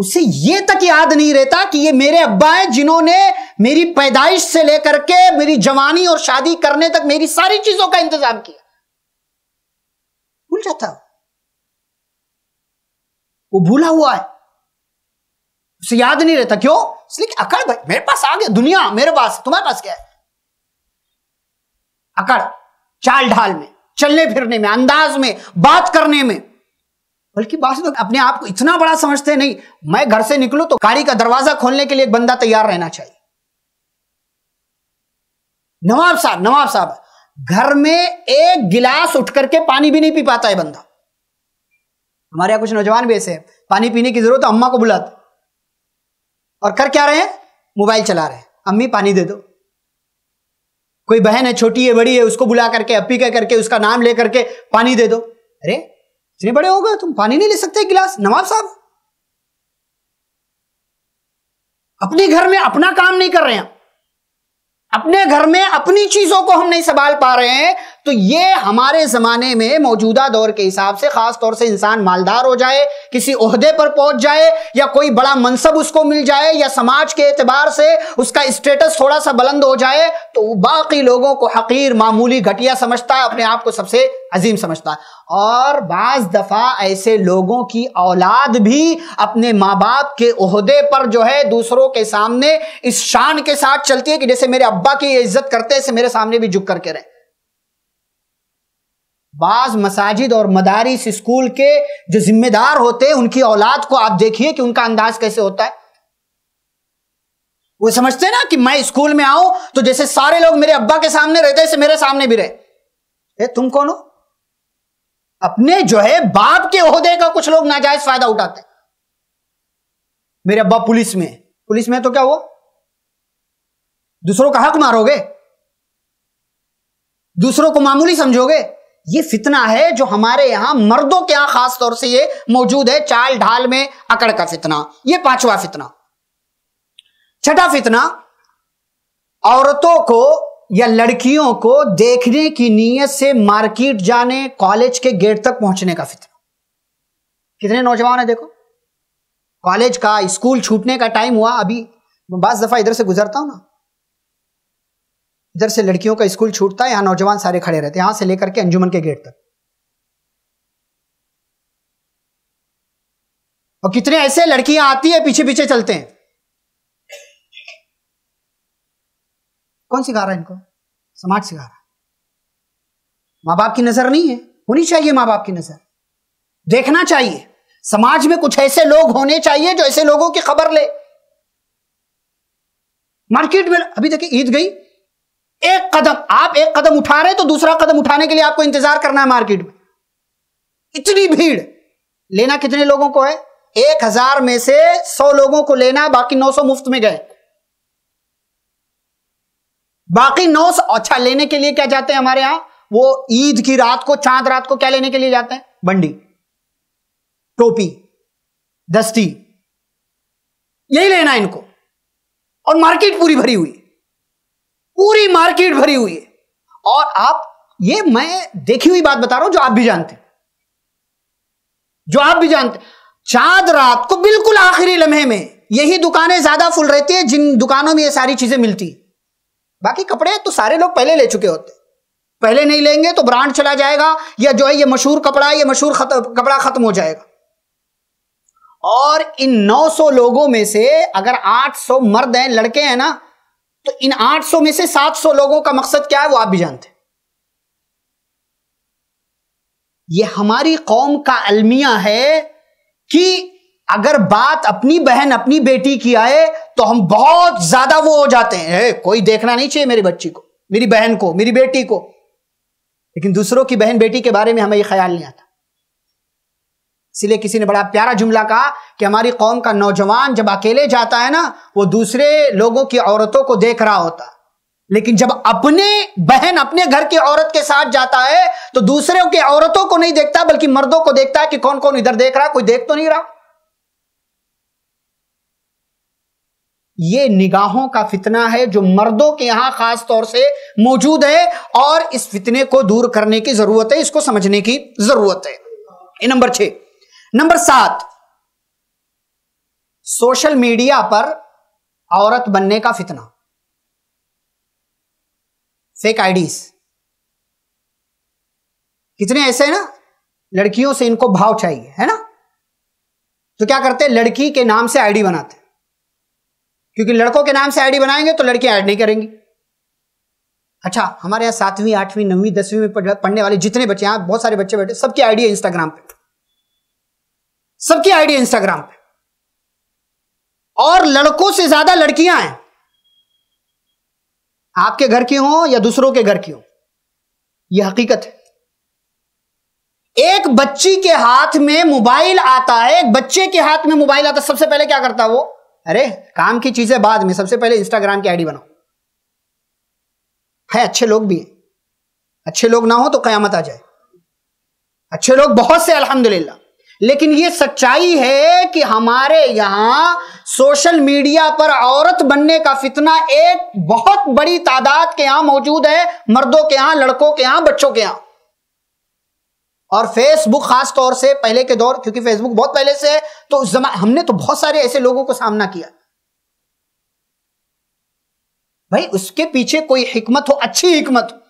उसे यह तक याद नहीं रहता कि ये मेरे अब्बा हैं जिन्होंने मेरी पैदाइश से लेकर के मेरी जवानी और शादी करने तक मेरी सारी चीजों का इंतजाम किया, भूल जाता है, वो भूला हुआ है, उसे याद नहीं रहता। क्यों? इसलिए अकड़, भाई मेरे पास आ गया, दुनिया मेरे पास, तुम्हारे पास क्या है। अकड़ चाल ढाल में, चलने फिरने में, अंदाज में, बात करने में, बल्कि बात तो अपने आप को इतना बड़ा समझते नहीं। मैं घर से निकलूं तो गाड़ी का दरवाजा खोलने के लिए एक बंदा तैयार रहना चाहिए। नवाब साहब नवाब साहब घर में एक गिलास उठ करके पानी भी नहीं पी पाता है बंदा। हमारे यहाँ कुछ नौजवान भी ऐसे हैं, पानी पीने की जरूरत है, अम्मा को बुलाते और कर क्या रहे हैं, मोबाइल चला रहे हैं, अम्मी पानी दे दो। कोई बहन है, छोटी है, बड़ी है, उसको बुला करके अपी कह करके उसका नाम ले करके पानी दे दो। अरे इतने बड़े हो गए तुम, पानी नहीं ले सकते गिलास? नवाब साहब अपने घर में अपना काम नहीं कर रहे हैं, अपने घर में अपनी चीजों को हम नहीं संभाल पा रहे हैं। तो ये हमारे जमाने में मौजूदा दौर के हिसाब से, खास तौर से इंसान मालदार हो जाए, किसी ओहदे पर पहुंच जाए या कोई बड़ा मनसब उसको मिल जाए या समाज के एतबार से उसका स्टेटस थोड़ा सा बुलंद हो जाए, तो बाकी लोगों को हकीर, मामूली, घटिया समझता है, अपने आप को सबसे अजीम समझता है। और बाज दफा ऐसे लोगों की औलाद भी अपने माँ बाप के ओहदे पर जो है दूसरों के सामने इस शान के साथ चलती है कि जैसे मेरे अब्बा की इज्जत करते हैं, मेरे सामने भी झुक करके रहे। बाज मसाजिद और मदारिस स्कूल के जो जिम्मेदार होते हैं, उनकी औलाद को आप देखिए कि उनका अंदाज कैसे होता है। वो समझते हैं ना कि मैं स्कूल में आऊं तो जैसे सारे लोग मेरे अब्बा के सामने रहते हैं, मेरे सामने भी रहे। ए, तुम कौन हो? अपने जो है बाप के ओहदे का कुछ लोग नाजायज फायदा उठाते हैं। मेरे अब्बा पुलिस में, पुलिस में तो क्या हुआ, दूसरों का हक मारोगे, दूसरों को मामूली समझोगे? ये फितना है जो हमारे यहां मर्दों के यहां खास तौर से ये मौजूद है, चाल ढाल में अकड़ का फितना। ये पांचवा फितना। छठा फितना, औरतों को या लड़कियों को देखने की नीयत से मार्केट जाने, कॉलेज के गेट तक पहुंचने का फितना। कितने नौजवान है देखो, कॉलेज का, स्कूल छूटने का टाइम हुआ, अभी बास दफा इधर से गुजरता हूं ना, इधर से लड़कियों का स्कूल छूटता है, यहां नौजवान सारे खड़े रहते हैं, यहां से लेकर के अंजुमन के गेट तक। और कितने ऐसे लड़कियां आती है, पीछे पीछे चलते हैं। कौन सिखा रहा है इनको? समाज सिखा रहा है। माँ बाप की नजर नहीं है, होनी चाहिए माँ बाप की नजर, देखना चाहिए। समाज में कुछ ऐसे लोग होने चाहिए जो ऐसे लोगों की खबर ले। मार्केट में अभी देखिए, ईद गई, एक कदम आप एक कदम उठा रहे तो दूसरा कदम उठाने के लिए आपको इंतजार करना है मार्केट में, इतनी भीड़। लेना कितने लोगों को है? एक हजार में से सौ लोगों को लेना है, बाकी नौ सौ मुफ्त में गए, बाकी नौ सौ अच्छा लेने के लिए क्या जाते हैं हमारे यहां, वो ईद की रात को, चांद रात को क्या लेने के लिए जाते हैं, बंडी, टोपी, दस्ती, यही लेना इनको। और मार्केट पूरी भरी हुई, पूरी मार्केट भरी हुई है। और आप, ये मैं देखी हुई बात बता रहा हूं, जो आप भी जानते जो आप भी जानते चांद रात को बिल्कुल आखिरी लम्हे में यही दुकानें ज्यादा फुल रहती है जिन दुकानों में ये सारी चीजें मिलती। बाकी कपड़े तो सारे लोग पहले ले चुके होते, पहले नहीं लेंगे तो ब्रांड चला जाएगा, या जो है ये मशहूर कपड़ा, ये मशहूर खत, कपड़ा खत्म हो जाएगा। और इन नौ सौ लोगों में से अगर आठ सौ मर्द हैं, लड़के हैं ना, तो इन आठ सौ में से सात सौ लोगों का मकसद क्या है वो आप भी जानते हैं। ये हमारी कौम का अलमिया है कि अगर बात अपनी बहन, अपनी बेटी की आए तो हम बहुत ज्यादा वो हो जाते हैं, कोई देखना नहीं चाहिए मेरी बच्ची को, मेरी बहन को, मेरी बेटी को, लेकिन दूसरों की बहन बेटी के बारे में हमें ये ख्याल नहीं आता। इसलिए किसी ने बड़ा प्यारा जुमला कहा कि हमारी कौम का नौजवान जब अकेले जाता है ना, वो दूसरे लोगों की औरतों को देख रहा होता, लेकिन जब अपने बहन, अपने घर की औरत के साथ जाता है तो दूसरे की औरतों को नहीं देखता बल्कि मर्दों को देखता है कि कौन कौन इधर देख रहा है, कोई देख तो नहीं रहा। ये निगाहों का फितना है जो मर्दों के यहां खास तौर से मौजूद है, और इस फितने को दूर करने की जरूरत है, इसको समझने की जरूरत है। ये नंबर छह। नंबर सात, सोशल मीडिया पर औरत बनने का फितना, फेक आईडीज। कितने ऐसे हैं ना, लड़कियों से इनको भाव चाहिए है ना, तो क्या करते हैं, लड़की के नाम से आईडी बनाते, क्योंकि लड़कों के नाम से आईडी बनाएंगे तो लड़कियां ऐड नहीं करेंगी। अच्छा, हमारे यहां सातवीं, आठवीं, नौवीं, दसवीं में पढ़ने वाले जितने बच्चे, यहां बहुत सारे बच्चे बैठे, सबकी आईडी है इंस्टाग्राम पे, सबकी आईडी इंस्टाग्राम पे, और लड़कों से ज्यादा लड़कियां हैं, आपके घर की हो या दूसरों के घर की हो, यह हकीकत है। एक बच्ची के हाथ में मोबाइल आता है, एक बच्चे के हाथ में मोबाइल आता है, सबसे पहले क्या करता है वो, अरे काम की चीजें बाद में, सबसे पहले इंस्टाग्राम की आईडी बनाओ। है अच्छे लोग भी हैं, अच्छे लोग ना हो तो कयामत आ जाए, अच्छे लोग बहुत से अल्हम्दुलिल्लाह, लेकिन ये सच्चाई है कि हमारे यहां सोशल मीडिया पर औरत बनने का फितना एक बहुत बड़ी तादाद के यहां मौजूद है, मर्दों के यहां, लड़कों के यहां, बच्चों के यहां। और फेसबुक खास तौर से पहले के दौर, क्योंकि फेसबुक बहुत पहले से है, तो जमा हमने तो बहुत सारे ऐसे लोगों को सामना किया। भाई उसके पीछे कोई हिकमत हो, अच्छी हिकमत,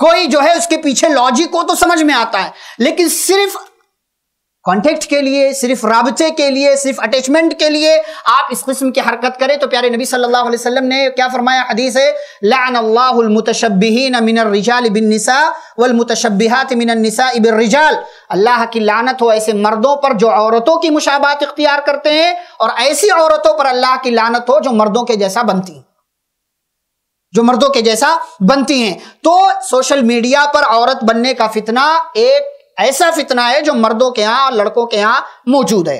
कोई जो है उसके पीछे लॉजिक हो तो समझ में आता है, लेकिन सिर्फ कॉन्टेक्ट के लिए, सिर्फ राबते के लिए, सिर्फ अटैचमेंट के लिए आप इस किस्म की हरकत करें तो प्यारे नबी सल्लल्लाहु अलैहि वसल्लम ने क्या फरमाया, हदीस है, लअनल्लाहुल मुतशब्बिहीन मिनर रिजाल बिन्निसा वल मुतशब्बिहात मिनन निसा बिर्रिजाल। अल्लाह की लानत हो ऐसे मर्दों पर जो औरतों की मुशाबात इख्तियार करते हैं, और ऐसी औरतों पर अल्लाह की लानत हो जो मर्दों के जैसा बनती हैं, जो मर्दों के जैसा बनती हैं। तो सोशल मीडिया पर औरत बनने का फितना एक ऐसा फितना है जो मर्दों के यहां और लड़कों के यहां मौजूद है।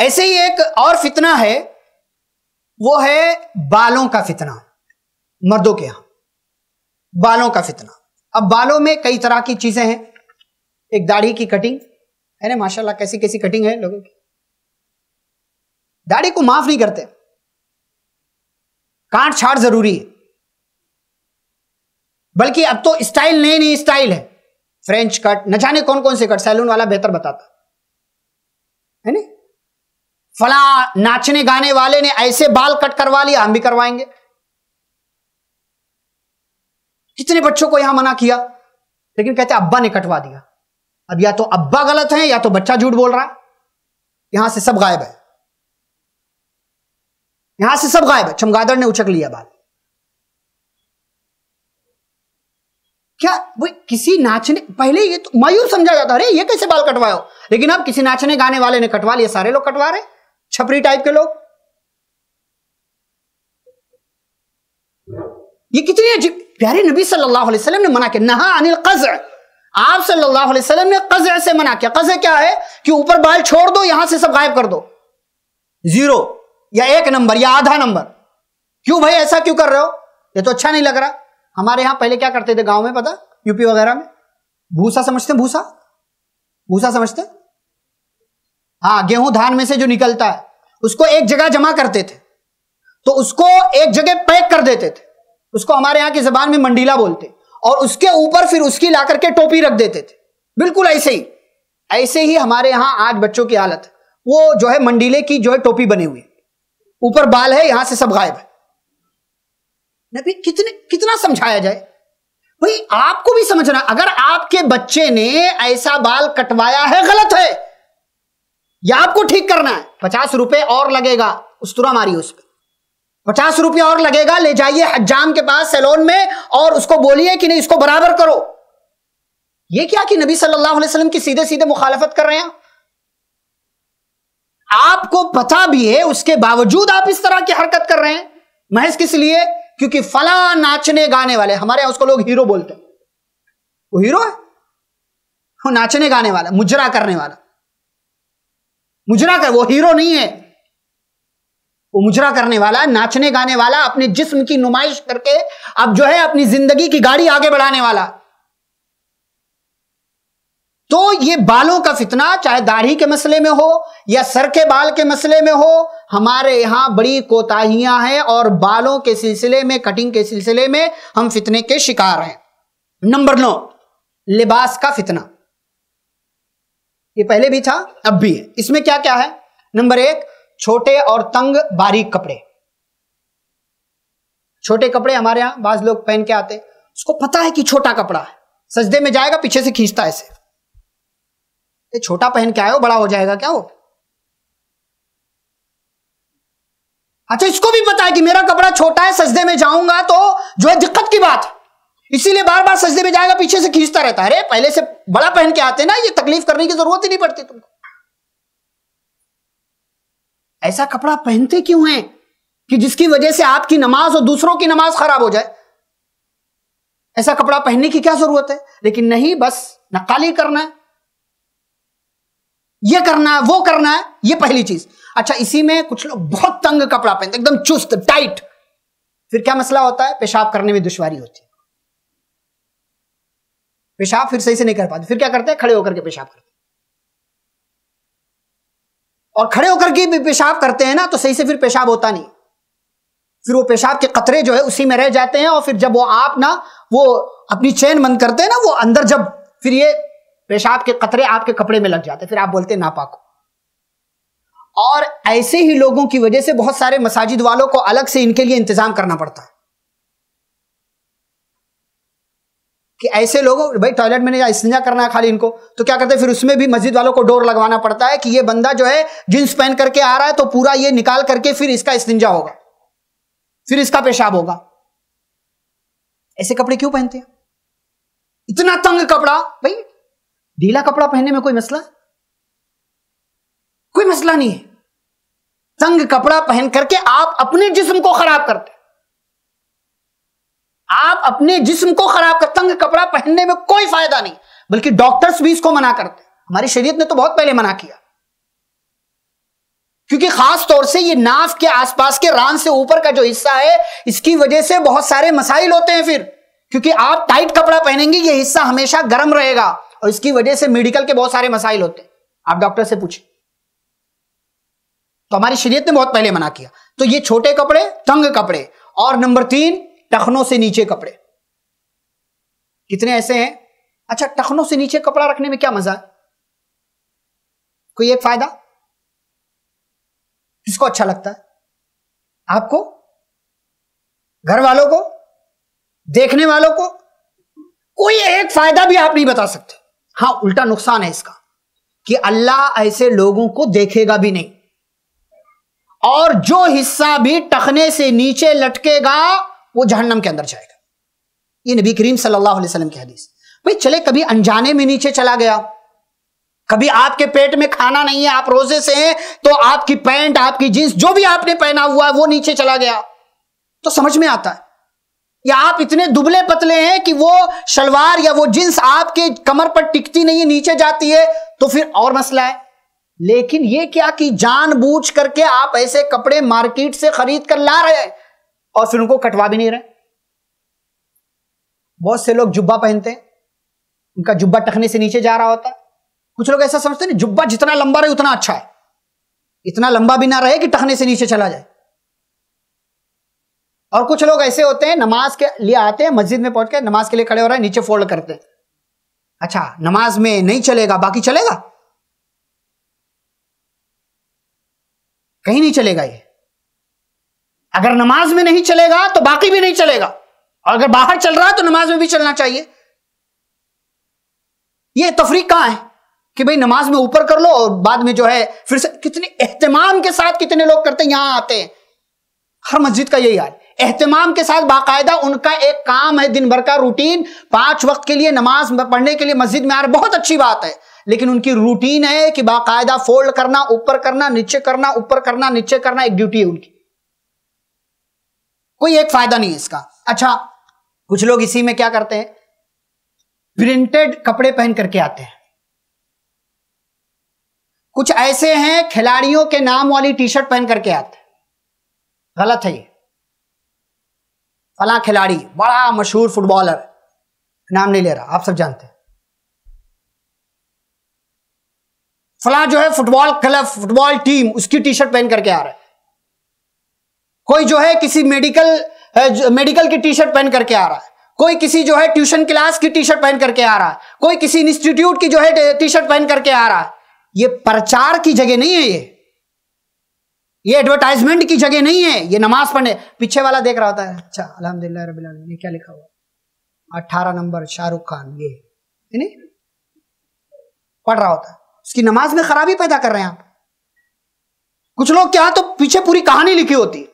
ऐसे ही एक और फितना है, वो है बालों का फितना, मर्दों के यहां बालों का फितना। अब बालों में कई तरह की चीजें हैं, एक दाढ़ी की कटिंग है ना, माशाल्लाह कैसी कैसी कटिंग है लोगों की, दाढ़ी को माफ नहीं करते, काट छाड़ जरूरी है, बल्कि अब तो स्टाइल नई नई स्टाइल है, फ्रेंच कट, न जाने कौन कौन से कट, सैलून वाला बेहतर बताता है ना, फला नाचने गाने वाले ने ऐसे बाल कट करवा लिया, हम भी करवाएंगे। कितने बच्चों को यहां मना किया, लेकिन कहते अब्बा ने कटवा दिया। अब या तो अब्बा गलत है या तो बच्चा झूठ बोल रहा है, यहां से सब गायब है, यहां से सब गायब है। चमगादड़ ने उचक लिया बाल, क्या वो किसी नाचने, पहले ये तो मायूस समझा जाता, अरे ये कैसे बाल कटवाए हो, लेकिन अब किसी नाचने गाने वाले ने कटवा लिए, सारे लोग कटवा रहे, छपरी टाइप के लोग। ये कितने अजीब, प्यारे नबी सल्लल्लाहु अलैहि वसल्लम ने मना किया, नहा अनिल क़ज़अ, आप सल्लल्लाहु अलैहि वसल्लम ने क़ज़अ से मना किया। क़ज़अ क्या है कि ऊपर बाल छोड़ दो, यहां से सब गायब कर दो, जीरो या एक नंबर या आधा नंबर। क्यों भाई ऐसा क्यों कर रहे हो, ये तो अच्छा नहीं लग रहा। हमारे यहां पहले क्या करते थे गांव में, पता यूपी वगैरह में, भूसा समझते हैं, भूसा भूसा समझते हैं? हाँ, गेहूं धान में से जो निकलता है उसको एक जगह जमा करते थे, तो उसको एक जगह पैक कर देते थे, उसको हमारे यहाँ की जबान में मंडीला बोलते, और उसके ऊपर फिर उसकी ला करके टोपी रख देते थे। बिल्कुल ऐसे ही ऐसे ही हमारे यहाँ आज बच्चों की हालत, वो जो है मंडीले की जो है टोपी बनी हुई, ऊपर बाल है, यहां से सब गायब है। नबी कितने कितना समझाया जाए भाई, आपको भी समझना। अगर आपके बच्चे ने ऐसा बाल कटवाया है, गलत है, या आपको ठीक करना है, पचास रुपए और लगेगा, उस्तरा मारी उस पर, पचास रुपये और लगेगा, ले जाइए हज्जाम के पास सैलून में और उसको बोलिए कि नहीं इसको बराबर करो। ये क्या कि नबी सल्लल्लाहु अलैहि वसल्लम की सीधे सीधे मुखालफत कर रहे हैं। आपको पता भी है, उसके बावजूद आप इस तरह की हरकत कर रहे हैं, महज किस लिए, क्योंकि फला नाचने गाने वाले, हमारे यहां उसको लोग हीरो बोलते हैं, वो हीरो है, वो नाचने गाने वाला, मुजरा करने वाला, मुजरा कर, वो हीरो नहीं है, वो मुजरा करने वाला, नाचने गाने वाला, अपने जिस्म की नुमाइश करके अब जो है अपनी जिंदगी की गाड़ी आगे बढ़ाने वाला। तो ये बालों का फितना चाहे दाढ़ी के मसले में हो या सर के बाल के मसले में हो, हमारे यहां बड़ी कोताहियां हैं, और बालों के सिलसिले में, कटिंग के सिलसिले में हम फितने के शिकार हैं। नंबर नौ, लिबास का फितना। ये पहले भी था, अब भी है। इसमें क्या क्या है? नंबर एक, छोटे और तंग बारीक कपड़े। छोटे कपड़े हमारे यहां बाज लोग पहन के आते, उसको पता है कि छोटा कपड़ा है, सजदे में जाएगा पीछे से खींचता है ऐसे, ये छोटा पहन के आए हो, बड़ा हो जाएगा क्या हो। अच्छा, इसको भी पता है कि मेरा कपड़ा छोटा है, सजदे में जाऊंगा तो जो है दिक्कत की बात, इसीलिए बार बार सजदे में जाएगा पीछे से खींचता रहता है। अरे पहले से बड़ा पहन के आते ना, ये तकलीफ करने की जरूरत ही नहीं पड़ती तुमको। ऐसा कपड़ा पहनते क्यों हैं कि जिसकी वजह से आपकी नमाज और दूसरों की नमाज खराब हो जाए? ऐसा कपड़ा पहनने की क्या जरूरत है? लेकिन नहीं, बस नक्काली करना है, ये करना है, वो करना है, ये पहली चीज। अच्छा, इसी में कुछ लोग बहुत तंग कपड़ा पहनते, एकदम चुस्त टाइट, फिर क्या मसला होता है? पेशाब करने में दुश्वारी होती है, पेशाब फिर सही से नहीं कर पाते, फिर क्या करते हैं? खड़े होकर के पेशाब करते हैं, और खड़े होकर के भी पेशाब करते हैं ना, तो सही से फिर पेशाब होता नहीं, फिर वो पेशाब के कतरे जो है उसी में रह जाते हैं, और फिर जब वो आप ना वो अपनी चैन बंद करते हैं ना, वो अंदर जब फिर ये पेशाब के कतरे आपके कपड़े में लग जाते हैं, फिर आप बोलते हैं नापाक हो। और ऐसे ही लोगों की वजह से बहुत सारे मसाजिद वालों को अलग से इनके लिए इंतजाम करना पड़ता है कि ऐसे लोगों, भाई टॉयलेट में नहीं इस्तिंजा करना है खाली इनको, तो क्या करते हैं फिर उसमें भी मस्जिद वालों को डोर लगवाना पड़ता है कि ये बंदा जो है जींस पहन करके आ रहा है, तो पूरा ये निकाल करके फिर इसका इस्तिंजा होगा, फिर इसका पेशाब होगा। ऐसे कपड़े क्यों पहनते हैं? इतना तंग कपड़ा, भाई ढीला कपड़ा पहनने में कोई मसला, कोई मसला नहीं है, तंग कपड़ा पहन करके आप अपने जिस्म को खराब करते हैं, आप अपने जिस्म को खराब करते। तंग कपड़ा पहनने में कोई फायदा नहीं, बल्कि डॉक्टर्स भी इसको मना करते हैं, हमारी शरीयत ने तो बहुत पहले मना किया, क्योंकि खास तौर से ये नाफ के आसपास के रान से ऊपर का जो हिस्सा है, इसकी वजह से बहुत सारे मसाइल होते हैं फिर, क्योंकि आप टाइट कपड़ा पहनेंगे, ये हिस्सा हमेशा गर्म रहेगा, और इसकी वजह से मेडिकल के बहुत सारे मसाइल होते हैं। आप डॉक्टर से पूछें, तो हमारी शरीयत ने बहुत पहले मना किया। तो ये छोटे कपड़े, तंग कपड़े, और नंबर तीन, टखनों से नीचे कपड़े। कितने ऐसे हैं? अच्छा, टखनों से नीचे कपड़ा रखने में क्या मजा है? कोई एक फायदा किसको अच्छा लगता है? आपको, घर वालों को, देखने वालों को? कोई एक फायदा भी आप नहीं बता सकते। हाँ, उल्टा नुकसान है इसका कि अल्लाह ऐसे लोगों को देखेगा भी नहीं, और जो हिस्सा भी टखने से नीचे लटकेगा वो जहन्नम के अंदर जाएगा। ये नबी करीम सल्लल्लाहु अलैहि वसल्लम की हदीस। भाई चले कभी अनजाने में नीचे चला गया, कभी आपके पेट में खाना नहीं है, आप रोजे से हैं, तो आपकी पैंट, आपकी जींस, जो भी आपने पहना हुआ है वो नीचे चला गया, तो समझ में आता है या आप इतने दुबले पतले हैं कि वो शलवार या वो जींस आपके कमर पर टिकती नहीं है, नीचे जाती है, तो फिर और मसला है। लेकिन ये क्या कि जानबूझ करके आप ऐसे कपड़े मार्केट से खरीद कर ला रहे हैं और फिर उनको कटवा भी नहीं रहे। बहुत से लोग जुब्बा पहनते हैं, उनका जुब्बा टखने से नीचे जा रहा होता है। कुछ लोग ऐसा समझते हैं जुब्बा जितना लंबा रहे उतना अच्छा है, इतना लंबा भी ना रहे कि टखने से नीचे चला जाए। और कुछ लोग ऐसे होते हैं नमाज के लिए आते हैं, मस्जिद में पहुंच के नमाज के लिए खड़े हो रहे हैं, नीचे फोल्ड करते हैं। अच्छा नमाज में नहीं चलेगा, बाकी चलेगा, कहीं नहीं चलेगा ये। अगर नमाज में नहीं चलेगा तो बाकी भी नहीं चलेगा, और अगर बाहर चल रहा है तो नमाज में भी चलना चाहिए। ये तफरीक कहां है कि भाई नमाज में ऊपर कर लो और बाद में जो है फिर से। कितने एहतमाम के साथ कितने लोग करते हैं, यहां आते हैं, हर मस्जिद का यही हाल। एहतमाम के साथ बाकायदा उनका एक काम है, दिन भर का रूटीन, पांच वक्त के लिए नमाज पढ़ने के लिए मस्जिद में आ रहे, बहुत अच्छी बात है। लेकिन उनकी रूटीन है कि बाकायदा फोल्ड करना, ऊपर करना, नीचे करना, ऊपर करना, नीचे करना, एक ड्यूटी है उनकी, कोई एक फायदा नहीं है इसका। अच्छा कुछ लोग इसी में क्या करते हैं, प्रिंटेड कपड़े पहन करके आते हैं। कुछ ऐसे हैं खिलाड़ियों के नाम वाली टी शर्ट पहन करके आते हैं, गलत है ये। फला खिलाड़ी बड़ा मशहूर फुटबॉलर, नाम नहीं ले रहा, आप सब जानते हैं, फला जो है फुटबॉल क्लब, फुटबॉल टीम, उसकी टी शर्ट पहन करके आ रहा है। कोई जो है किसी मेडिकल मेडिकल की टी शर्ट पहन करके आ रहा है, कोई किसी जो है ट्यूशन क्लास की टी शर्ट पहन करके आ रहा है, कोई किसी इंस्टीट्यूट की जो है टी शर्ट पहन करके आ रहा है। ये प्रचार की जगह नहीं है, ये ये एडवर्टाइजमेंट की जगह नहीं है। ये नमाज पढ़ने, पीछे वाला देख रहा होता है, अच्छा अल्हम्दुलिल्लाह रब्बिल आलमीन, ये क्या लिखा हुआ, अठारह नंबर शाहरुख खान, ये नहीं पढ़ रहा होता है, उसकी नमाज में खराबी पैदा कर रहे हैं आप। कुछ लोग क्या तो पीछे पूरी कहानी लिखी होती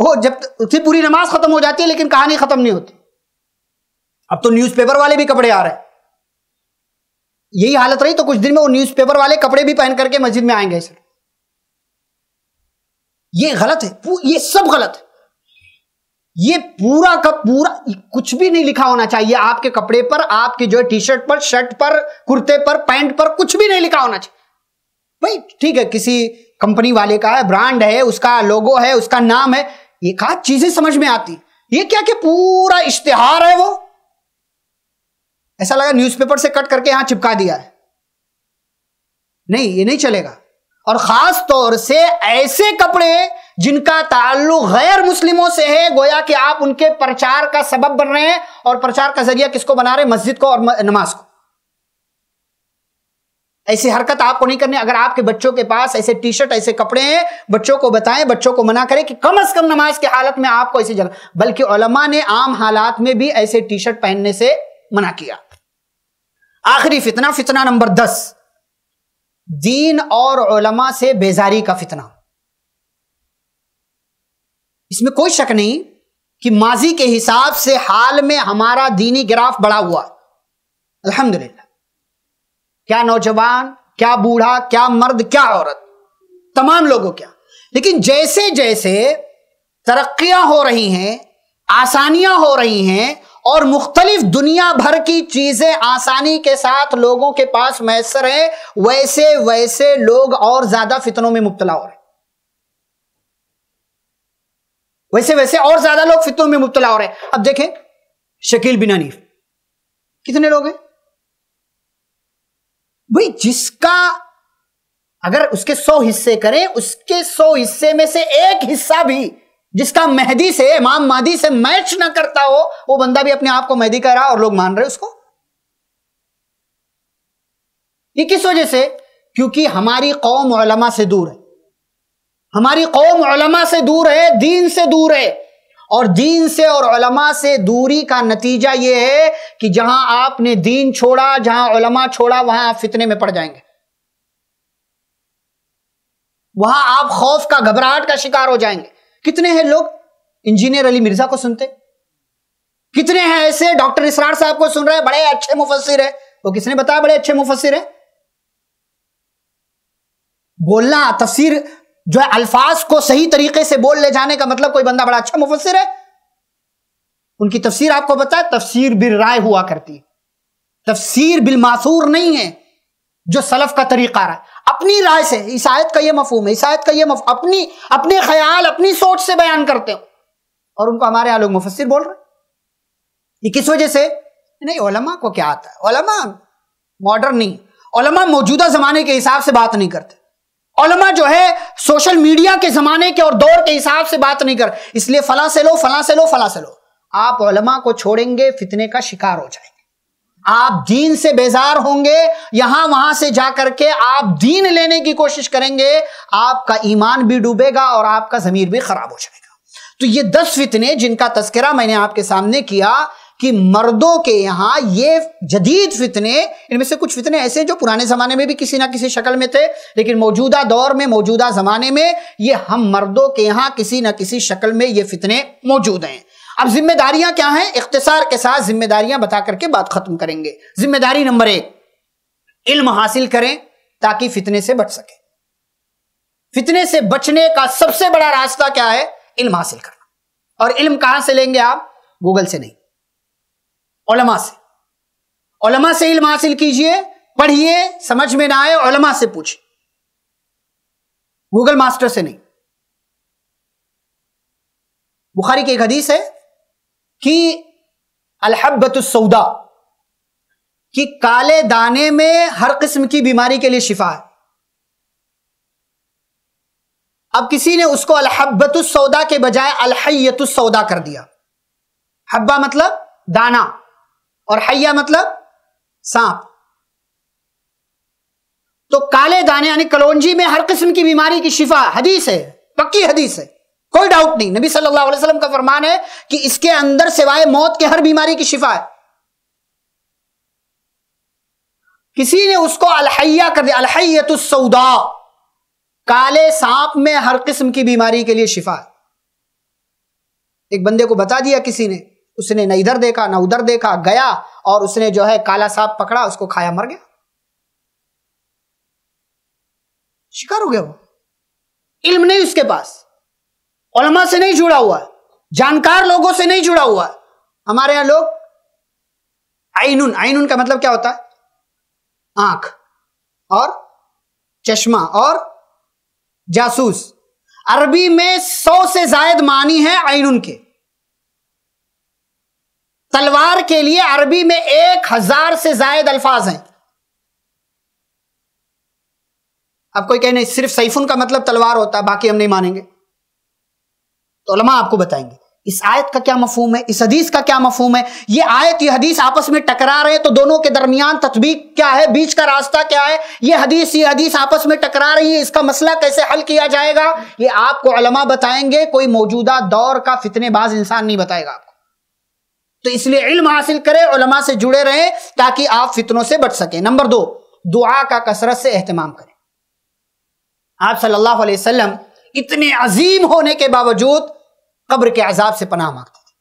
हो, जब उसकी पूरी नमाज खत्म हो जाती है लेकिन कहानी खत्म नहीं होती। अब तो न्यूज़पेपर वाले भी कपड़े आ रहे हैं, यही हालत रही तो कुछ दिन में वो न्यूज़पेपर वाले कपड़े भी पहन करके मस्जिद में आएंगे। सर ये गलत है, ये सब गलत है। ये पूरा का पूरा कुछ भी नहीं लिखा होना चाहिए आपके कपड़े पर, आपके जो है टी शर्ट पर, शर्ट पर, कुर्ते पर, पैंट पर, कुछ भी नहीं लिखा होना चाहिए। भाई ठीक है किसी कंपनी वाले का है, ब्रांड है, उसका लोगो है, उसका नाम है, एक आध चीजें समझ में आती। ये क्या कि पूरा इश्तिहार है, वो ऐसा लगा न्यूज़पेपर से कट करके यहां चिपका दिया है। नहीं, ये नहीं चलेगा। और खास तौर से ऐसे कपड़े जिनका ताल्लुक गैर मुस्लिमों से है, गोया कि आप उनके प्रचार का सबब बन रहे हैं। और प्रचार का जरिया किसको बना रहे, मस्जिद को और नमाज को। ऐसी हरकत आपको नहीं करनी। अगर आपके बच्चों के पास ऐसे टी शर्ट, ऐसे कपड़े हैं, बच्चों को बताएं, बच्चों को मना करें कि कम अज कम नमाज की हालत में आपको ऐसी जगह, बल्कि उलमा ने आम हालात में भी ऐसे टी शर्ट पहनने से मना किया। आखिरी फितना, फितना नंबर दस, दीन और उलमा से बेजारी का फितना। इसमें कोई शक नहीं कि माजी के हिसाब से हाल में हमारा दीनी गिराफ बढ़ा हुआ, अल्हम्दुलिल्लाह। क्या नौजवान, क्या बूढ़ा, क्या मर्द, क्या औरत, तमाम लोगों क्या। लेकिन जैसे जैसे तरक्कियां हो रही हैं, आसानियां हो रही हैं और मुख्तलिफ दुनिया भर की चीजें आसानी के साथ लोगों के पास मैसर है, वैसे वैसे लोग और ज्यादा फितनों में मुब्तला हो रहे हैं। वैसे वैसे और ज्यादा लोग फितनों में मुब्तला हो रहे हैं। अब देखें शकील बिन हनीफ, कितने लोग हैं भाई, जिसका अगर उसके सौ हिस्से करें, उसके सौ हिस्से में से एक हिस्सा भी जिसका मेहदी से, इमाम महदी से मैच ना करता हो, वो बंदा भी अपने आप को मेहदी कह रहा और लोग मान रहे उसको। ये किस वजह से, क्योंकि हमारी कौम उलमा से दूर है, हमारी कौम उलमा से दूर है, दीन से दूर है। और दीन से और उलमा से दूरी का नतीजा ये है कि जहां आपने दीन छोड़ा, जहां उलमा छोड़ा, वहां आप फितने में पड़ जाएंगे, वहां आप खौफ का, घबराहट का शिकार हो जाएंगे। कितने हैं लोग इंजीनियर अली मिर्जा को सुनते, कितने हैं ऐसे डॉक्टर इसरार साहब को सुन रहे हैं, बड़े अच्छे मुफस्सिर है। वो किसने बताया बड़े अच्छे मुफस्सिर है? बोलना, तफसीर जो है अल्फाज को सही तरीके से बोल ले जाने का मतलब कोई बंदा बड़ा अच्छा मुफस्सिर है? उनकी तफसीर आपको बताया, तफसीर बिल राय हुआ करती, तफसीर बिल मासूर नहीं है जो सलफ का तरीका रहा है। अपनी राय से, इस आयत का यह मफहूम है, इस आयत का यह मफहूम, अपनी अपने ख्याल अपनी सोच से बयान करते हो, और उनको हमारे यहाँ लोग मुफस्सिर बोल रहे हैं। ये किस वजह से? नहीं उलमा को क्या आता है, उलमा मॉडर्न नहीं, उलमा मौजूदा जमाने के हिसाब से बात नहीं करते, उलमा जो है सोशल मीडिया के जमाने के और दौर के हिसाब से बात नहीं कर, इसलिए फला से लो फला से लो फला से लो। आप उलमा को छोड़ेंगे फितने का शिकार हो जाएंगे, आप दीन से बेजार होंगे, यहां वहां से जाकर के आप दीन लेने की कोशिश करेंगे, आपका ईमान भी डूबेगा और आपका ज़मीर भी खराब हो जाएगा। तो ये दस फितने जिनका तस्करा मैंने आपके सामने किया कि मर्दों के यहाँ ये जदीद फितने, इनमें से कुछ फितने ऐसे जो पुराने ज़माने में भी किसी ना किसी शक्ल में थे, लेकिन मौजूदा दौर में मौजूदा ज़माने में ये हम मर्दों के यहाँ किसी ना किसी शक्ल में ये फितने मौजूद हैं। अब जिम्मेदारियां क्या हैं? इख्तिसार के साथ जिम्मेदारियां बता करके बात खत्म करेंगे। जिम्मेदारी नंबर एक, इल्म हासिल करें ताकि फितने से बच सके। फितने से बचने का सबसे बड़ा रास्ता क्या है? इल्म हासिल करना। और इल्म कहां से लेंगे आप? गूगल से नहीं, उलमा से। उलमा से इल्म हासिल कीजिए, पढ़िए, समझ में ना आए उलमा से पूछिए, गूगल मास्टर से नहीं। बुखारी की एक हदीस है कि अलहब्बतुस सौदा, कि काले दाने में हर किस्म की बीमारी के लिए शिफा है। अब किसी ने उसको अलहब्बतुस सौदा के बजाय अलहय्यतुस सौदा कर दिया। हब्बा मतलब दाना और हय्या मतलब सांप। तो काले दाने यानी कलौंजी में हर किस्म की बीमारी की शिफा, हदीस है, पक्की हदीस है, कोई डाउट नहीं। नबी सल्लल्लाहु अलैहि वसल्लम का फरमान है कि इसके अंदर सिवाय मौत के हर बीमारी की शिफा है। किसी ने उसको अलहैया कर दिया, अलहैयतुस सौदा, काले सांप में हर किस्म की बीमारी के लिए शिफा है। एक बंदे को बता दिया किसी ने, उसने ना इधर देखा ना उधर देखा, गया और उसने जो है काला सांप पकड़ा, उसको खाया, मर गया, शिकार हो गया। वो इल्म नहीं उसके पास, उलमा से नहीं जुड़ा हुआ है, जानकार लोगों से नहीं जुड़ा हुआ है। हमारे यहां लोग आइनुन, आइनुन का मतलब क्या होता है? आंख और चश्मा और जासूस। अरबी में सौ से ज्यादा मानी है आइनुन के। तलवार के लिए अरबी में एक हजार से ज्यादा अल्फाज हैं। आप कोई कहने सिर्फ सैफुन का मतलब तलवार होता है, बाकी हम नहीं मानेंगे, तो उलमा आपको बताएंगे इस आयत का क्या मफहूम है, इस हदीस का क्या मफहूम है। ये आयत ये हदीस आपस में टकरा रहे हैं तो दोनों के दरमियान तत्बीक क्या है, बीच का रास्ता क्या है। ये हदीस ये हदीस आपस में टकरा रही है, इसका मसला कैसे हल किया जाएगा, ये आपको उलमा बताएंगे, कोई मौजूदा दौर का फितनेबाज इंसान नहीं बताएगा आपको। तो इसलिए इल्म हासिल करें, उलमा से जुड़े रहें ताकि आप फितनों से बच सकें। नंबर दो, दुआ का कसरत से एहतमाम करें। आप सल्लल्लाहु अलैहि वसल्लम इतने अजीम होने के बावजूद कब्र के अजाब से पनाह मांगते थे,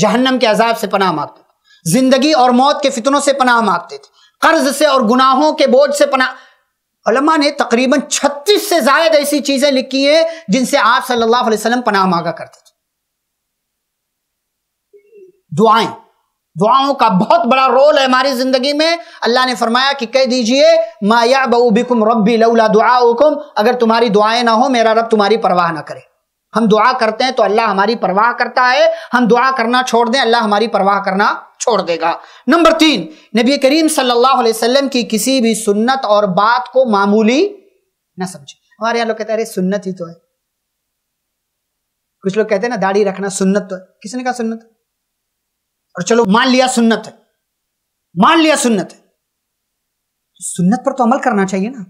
जहन्नम के अजाब से पनाह मांगते थे, जिंदगी और मौत के फितनों से पनाह मांगते थे, कर्ज से और गुनाहों के बोझ से पनाह। उलमा ने तकरीबन छत्तीस से ज्यादा ऐसी चीजें लिखी है जिनसे आप सल्लल्लाहु अलैहि वसल्लम पनाह मांगा करते थे। दुआएं, दुआओं का बहुत बड़ा रोल है हमारी जिंदगी में। अल्लाह ने फरमाया कि कह दीजिए मा यअबउ बिकुम रब्बी लौला दुआउकुम, अगर तुम्हारी दुआएं ना हो मेरा रब तुम्हारी परवाह ना करे। हम दुआ करते हैं तो अल्लाह हमारी परवाह करता है, हम दुआ करना छोड़ दें अल्लाह हमारी परवाह करना छोड़ देगा। नंबर तीन, नबी करीम सल्लल्लाहु अलैहि वसल्लम की किसी भी सुन्नत और बात को मामूली ना समझे। हमारे यहाँ लोग कहते हैं अरे सुन्नत ही तो है, कुछ लोग कहते हैं ना दाढ़ी रखना सुन्नत तो है, किसने कहा सुन्नत है? और चलो मान लिया सुन्नत है, मान लिया सुन्नत है, सुन्नत पर तो अमल करना चाहिए ना।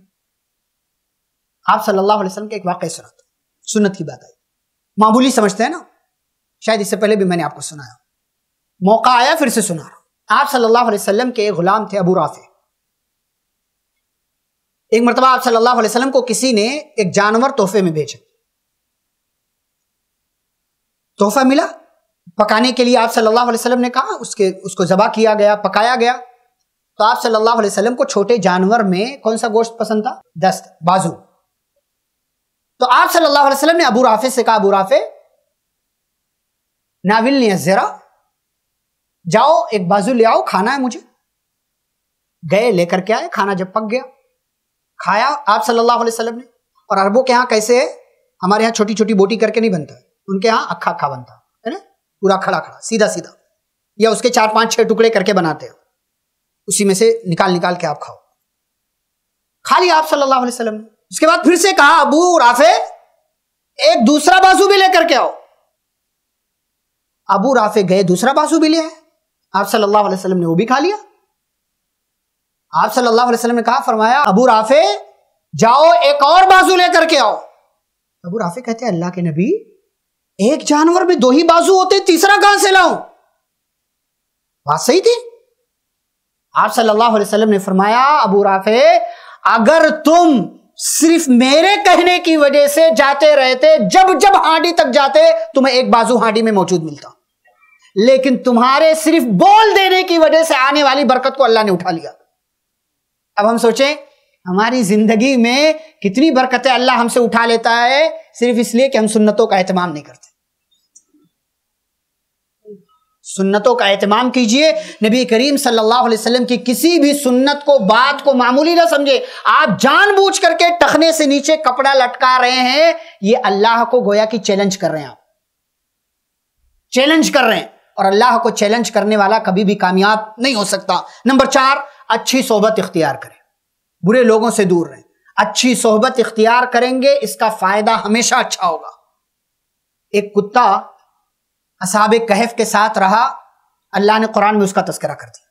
आप सल्लल्लाहु अलैहि वसल्लम के एक वाकई सुनत, सुन्नत की बात आई, मामूली समझते हैं ना, शायद इससे पहले भी मैंने आपको सुनाया, मौका आया फिर से सुना रहा। आप सल्लल्लाहु अलैहि वसल्लम के एक गुलाम थे अबू राफे। एक मरतबा आप सल्लल्लाहु अलैहि वसल्लम को किसी ने एक जानवर तोहफे में भेजा, तोहफा मिला, पकाने के लिए आप सल्लल्लाहु अलैहि वसल्लम ने कहा, उसके उसको ज़बा किया गया, पकाया गया। तो आप सल्लल्लाहु अलैहि वसल्लम को छोटे जानवर में कौन सा गोश्त पसंद था? दस्त, बाजू। तो आप सल्लल्लाहु अलैहि वसल्लम ने अबू राफे से कहा, अबू राफे नाविलनी ज़रा जाओ एक बाजू ले आओ, खाना है मुझे। गए लेकर के आए, खाना जब पक गया खाया आप सल्लल्लाहु अलैहि वसल्लम ने। और अरबों के यहाँ कैसे है, हमारे यहाँ छोटी छोटी बोटी करके नहीं बनता, उनके यहाँ अक्खा अक्खा बनता है ना, पूरा खड़ा खड़ा सीधा सीधा, या उसके चार पांच छह टुकड़े करके बनाते हो, उसी में से निकाल निकाल के आप खाओ। खा लिया आप सल्लल्लाहु अलैहि वसल्लम ने। उसके बाद फिर से कहा अबू राफे एक दूसरा बाजू भी लेकर के आओ। अबू राफे गए, दूसरा बाजू भी ले आए, आप सल्लल्लाहु अलैहि वसल्लम ने वो भी खा लिया। आप सल्लल्लाहु अलैहि वसल्लम ने कहा, फरमाया अबू राफे जाओ एक और बाजू लेकर के आओ। अबू राफे कहते हैं अल्लाह के नबी, एक जानवर में दो ही बाजू होते, तीसरा कहां से लाऊं? बात सही थी। आप सल्लल्लाहु अलैहि वसल्लम ने फरमाया अबू राफे अगर तुम सिर्फ मेरे कहने की वजह से जाते रहते, जब जब हांडी तक जाते तुम्हें एक बाजू हांडी में मौजूद मिलता, लेकिन तुम्हारे सिर्फ बोल देने की वजह से आने वाली बरकत को अल्लाह ने उठा लिया। अब हम सोचें हमारी जिंदगी में कितनी बरकतें अल्लाह हमसे उठा लेता है सिर्फ इसलिए कि हम सुन्नतों का एहतमाम नहीं करते। सुन्नतों का एहतमाम कीजिए। नबी करीम सल्लल्लाहु अलैहि वसल्लम की किसी भी सुन्नत को, बात को मामूली ना समझे। आप जानबूझ करके टखने से नीचे कपड़ा लटका रहे हैं, ये अल्लाह को गोया कि चैलेंज कर रहे हैं, आप चैलेंज कर रहे हैं, और अल्लाह को चैलेंज करने वाला कभी भी कामयाब नहीं हो सकता। नंबर चार, अच्छी सोहबत इख्तियार करें, बुरे लोगों से दूर रहें। अच्छी सोहबत इख्तियार करेंगे, इसका फायदा हमेशा अच्छा होगा। एक कुत्ता असहाबे कहफ के साथ रहा, अल्लाह ने कुरान में उसका तस्करा कर दिया।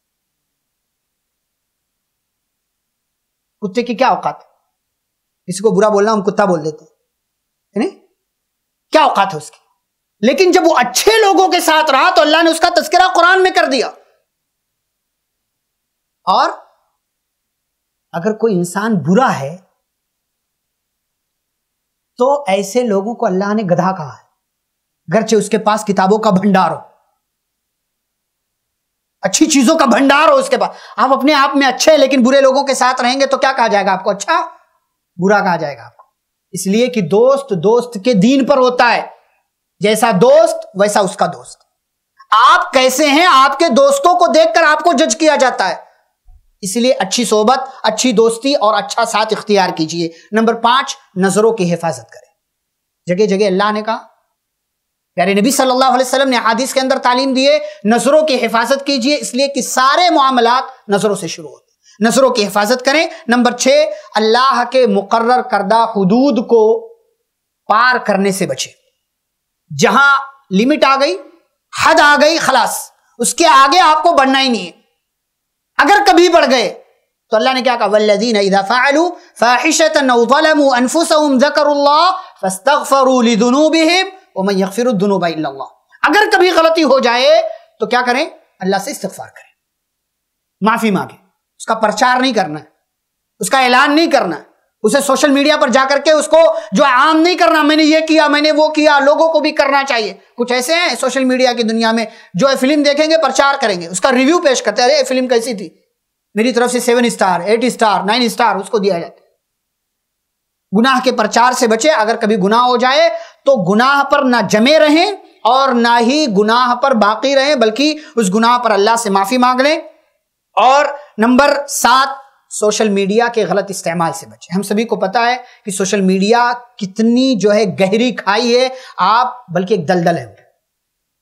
कुत्ते की क्या औकात है, किसी को बुरा बोलना हम कुत्ता बोल देते हैं, नहीं? क्या औकात है उसकी। लेकिन जब वो अच्छे लोगों के साथ रहा तो अल्लाह ने उसका तस्करा कुरान में कर दिया। और अगर कोई इंसान बुरा है तो ऐसे लोगों को अल्लाह ने गधा कहा है, गरचे उसके पास किताबों का भंडार हो, अच्छी चीजों का भंडार हो उसके पास। आप अपने आप में अच्छे हैं लेकिन बुरे लोगों के साथ रहेंगे तो क्या कहा जाएगा आपको? अच्छा, बुरा कहा जाएगा आपको। इसलिए कि दोस्त दोस्त के दीन पर होता है, जैसा दोस्त वैसा उसका दोस्त। आप कैसे हैं, आपके दोस्तों को देखकर आपको जज किया जाता है। इसलिए अच्छी सोहबत, अच्छी दोस्ती और अच्छा साथ इख्तियार कीजिए। नंबर पांच, नजरों की हिफाजत करें। जगह जगह अल्लाह ने कहा, प्यारे नबी सल्लल्लाहु अलैहि वसल्लम ने अहादीस के अंदर तालीम दिए, नजरों की हिफाजत कीजिए, इसलिए कि सारे मामलात नजरों से शुरू होते हैं। नजरों की हिफाजत करें। नंबर छह, अल्लाह के मुकर्रर करदा हुदूद को पार करने से बचें। जहां लिमिट आ गई, हद आ गई, खलास, उसके आगे आपको बढ़ना ही नहीं है। अगर कभी बढ़ गए तो अल्लाह ने क्या कहा, वल्लज़ीना इज़ा फ़अलू फ़ाहिशतन अव ज़लमू अनफुसहुम ज़करुल्लाह फ़स्तग़फ़रू लिज़ुनूबिहिम वमन यग़फ़िरुद्दुनूबा इल्लल्लाह। अगर कभी गलती हो जाए तो क्या करें, अल्लाह से इस्तिग़फ़ार करें, माफी मांगे। उसका प्रचार नहीं करना है, उसका ऐलान नहीं करना है, उसे सोशल मीडिया पर जाकर के उसको जो आम नहीं करना, मैंने ये किया मैंने वो किया। लोगों को भी करना चाहिए। कुछ ऐसे हैं सोशल मीडिया की दुनिया में जो फिल्म देखेंगे, प्रचार करेंगे, उसका रिव्यू पेश करते हैं, अरे फिल्म कैसी थी, मेरी तरफ से seven star eight star nine star उसको दिया जाता है। गुनाह के प्रचार से बचे। अगर कभी गुनाह हो जाए तो गुनाह पर ना जमे रहें और ना ही गुनाह पर बाकी रहें, बल्कि उस गुनाह पर अल्लाह से माफी मांग लें। और नंबर सात, सोशल मीडिया के गलत इस्तेमाल से बचें। हम सभी को पता है कि सोशल मीडिया कितनी जो है गहरी खाई है, आप बल्कि एक दलदल है,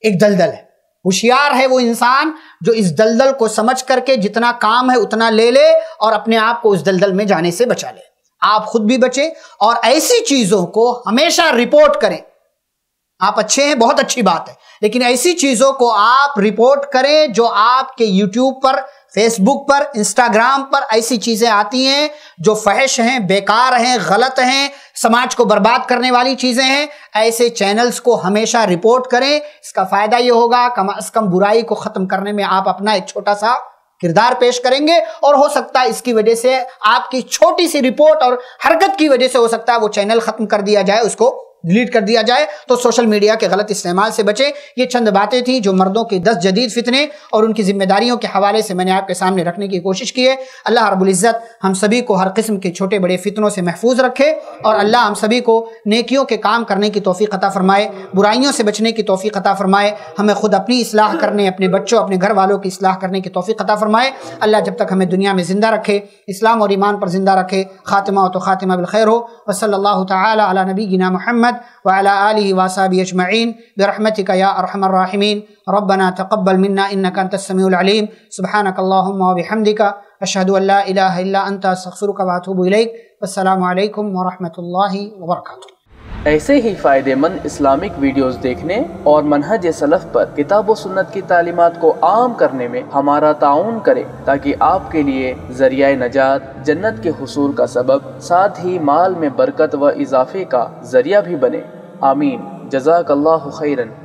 एक दलदल है। होशियार है वो इंसान जो इस दलदल को समझ करके जितना काम है उतना ले ले और अपने आप को उस दलदल में जाने से बचा ले। आप खुद भी बचें और ऐसी चीजों को हमेशा रिपोर्ट करें। आप अच्छे हैं, बहुत अच्छी बात है, लेकिन ऐसी चीजों को आप रिपोर्ट करें जो आपके यूट्यूब पर, फेसबुक पर, इंस्टाग्राम पर ऐसी चीजें आती हैं जो फहश हैं, बेकार हैं, गलत हैं, समाज को बर्बाद करने वाली चीजें हैं। ऐसे चैनल्स को हमेशा रिपोर्ट करें। इसका फायदा ये होगा, कम अज कम बुराई को खत्म करने में आप अपना एक छोटा सा किरदार पेश करेंगे और हो सकता है इसकी वजह से आपकी छोटी सी रिपोर्ट और हरकत की वजह से हो सकता है वो चैनल खत्म कर दिया जाए, उसको डिलीट कर दिया जाए तो सोशल मीडिया के गलत इस्तेमाल से बचें। ये चंद बातें थी जो मर्दों के दस जदीद फितने और उनकी जिम्मेदारियों के हवाले से मैंने आपके सामने रखने की कोशिश की है। अल्लाह रब्बुल इज़्ज़त हम सभी को हर किस्म के छोटे बड़े फितनों से महफूज रखे और अल्लाह हम सभी को नेकियों के काम करने की तौफीक अता फरमाए, बुराइयों से बचने की तौफीक अता फरमाए, हमें खुद अपनी इस्लाह करने, अपने बच्चों, अपने घर वालों की इस्लाह करने की तौफीक अता फरमाए। अल्लाह जब तक हमें दुनिया में ज़िंदा रखे इस्लाम और ईमान पर ज़िंदा रखे। खातिमा हो तो खातिमा बिलखैर हो। व सल्लल्लाहु तआला अला नबीना मुहम्मद وعلى آله وصحبه أجمعين برحمتك يا أرحم الراحمين ربنا تقبل منا إنك أنت السميع العليم سبحانك اللهم وبحمدك أشهد أن لا إله إلا أنت أستغفرك وأتوب إليك والسلام عليكم ورحمة الله وبركاته। ऐसे ही फ़ायदेमंद इस्लामिक वीडियोस देखने और मनहज सलफ़ पर किताब व सुन्नत की तालीमात को आम करने में हमारा ताउन करें ताकि आपके लिए ज़रिया नजात, जन्नत के हुसूल का सबब, साथ ही माल में बरकत व इजाफे का ज़रिया भी बने। आमीन। जज़ाकल्लाहु खैरन।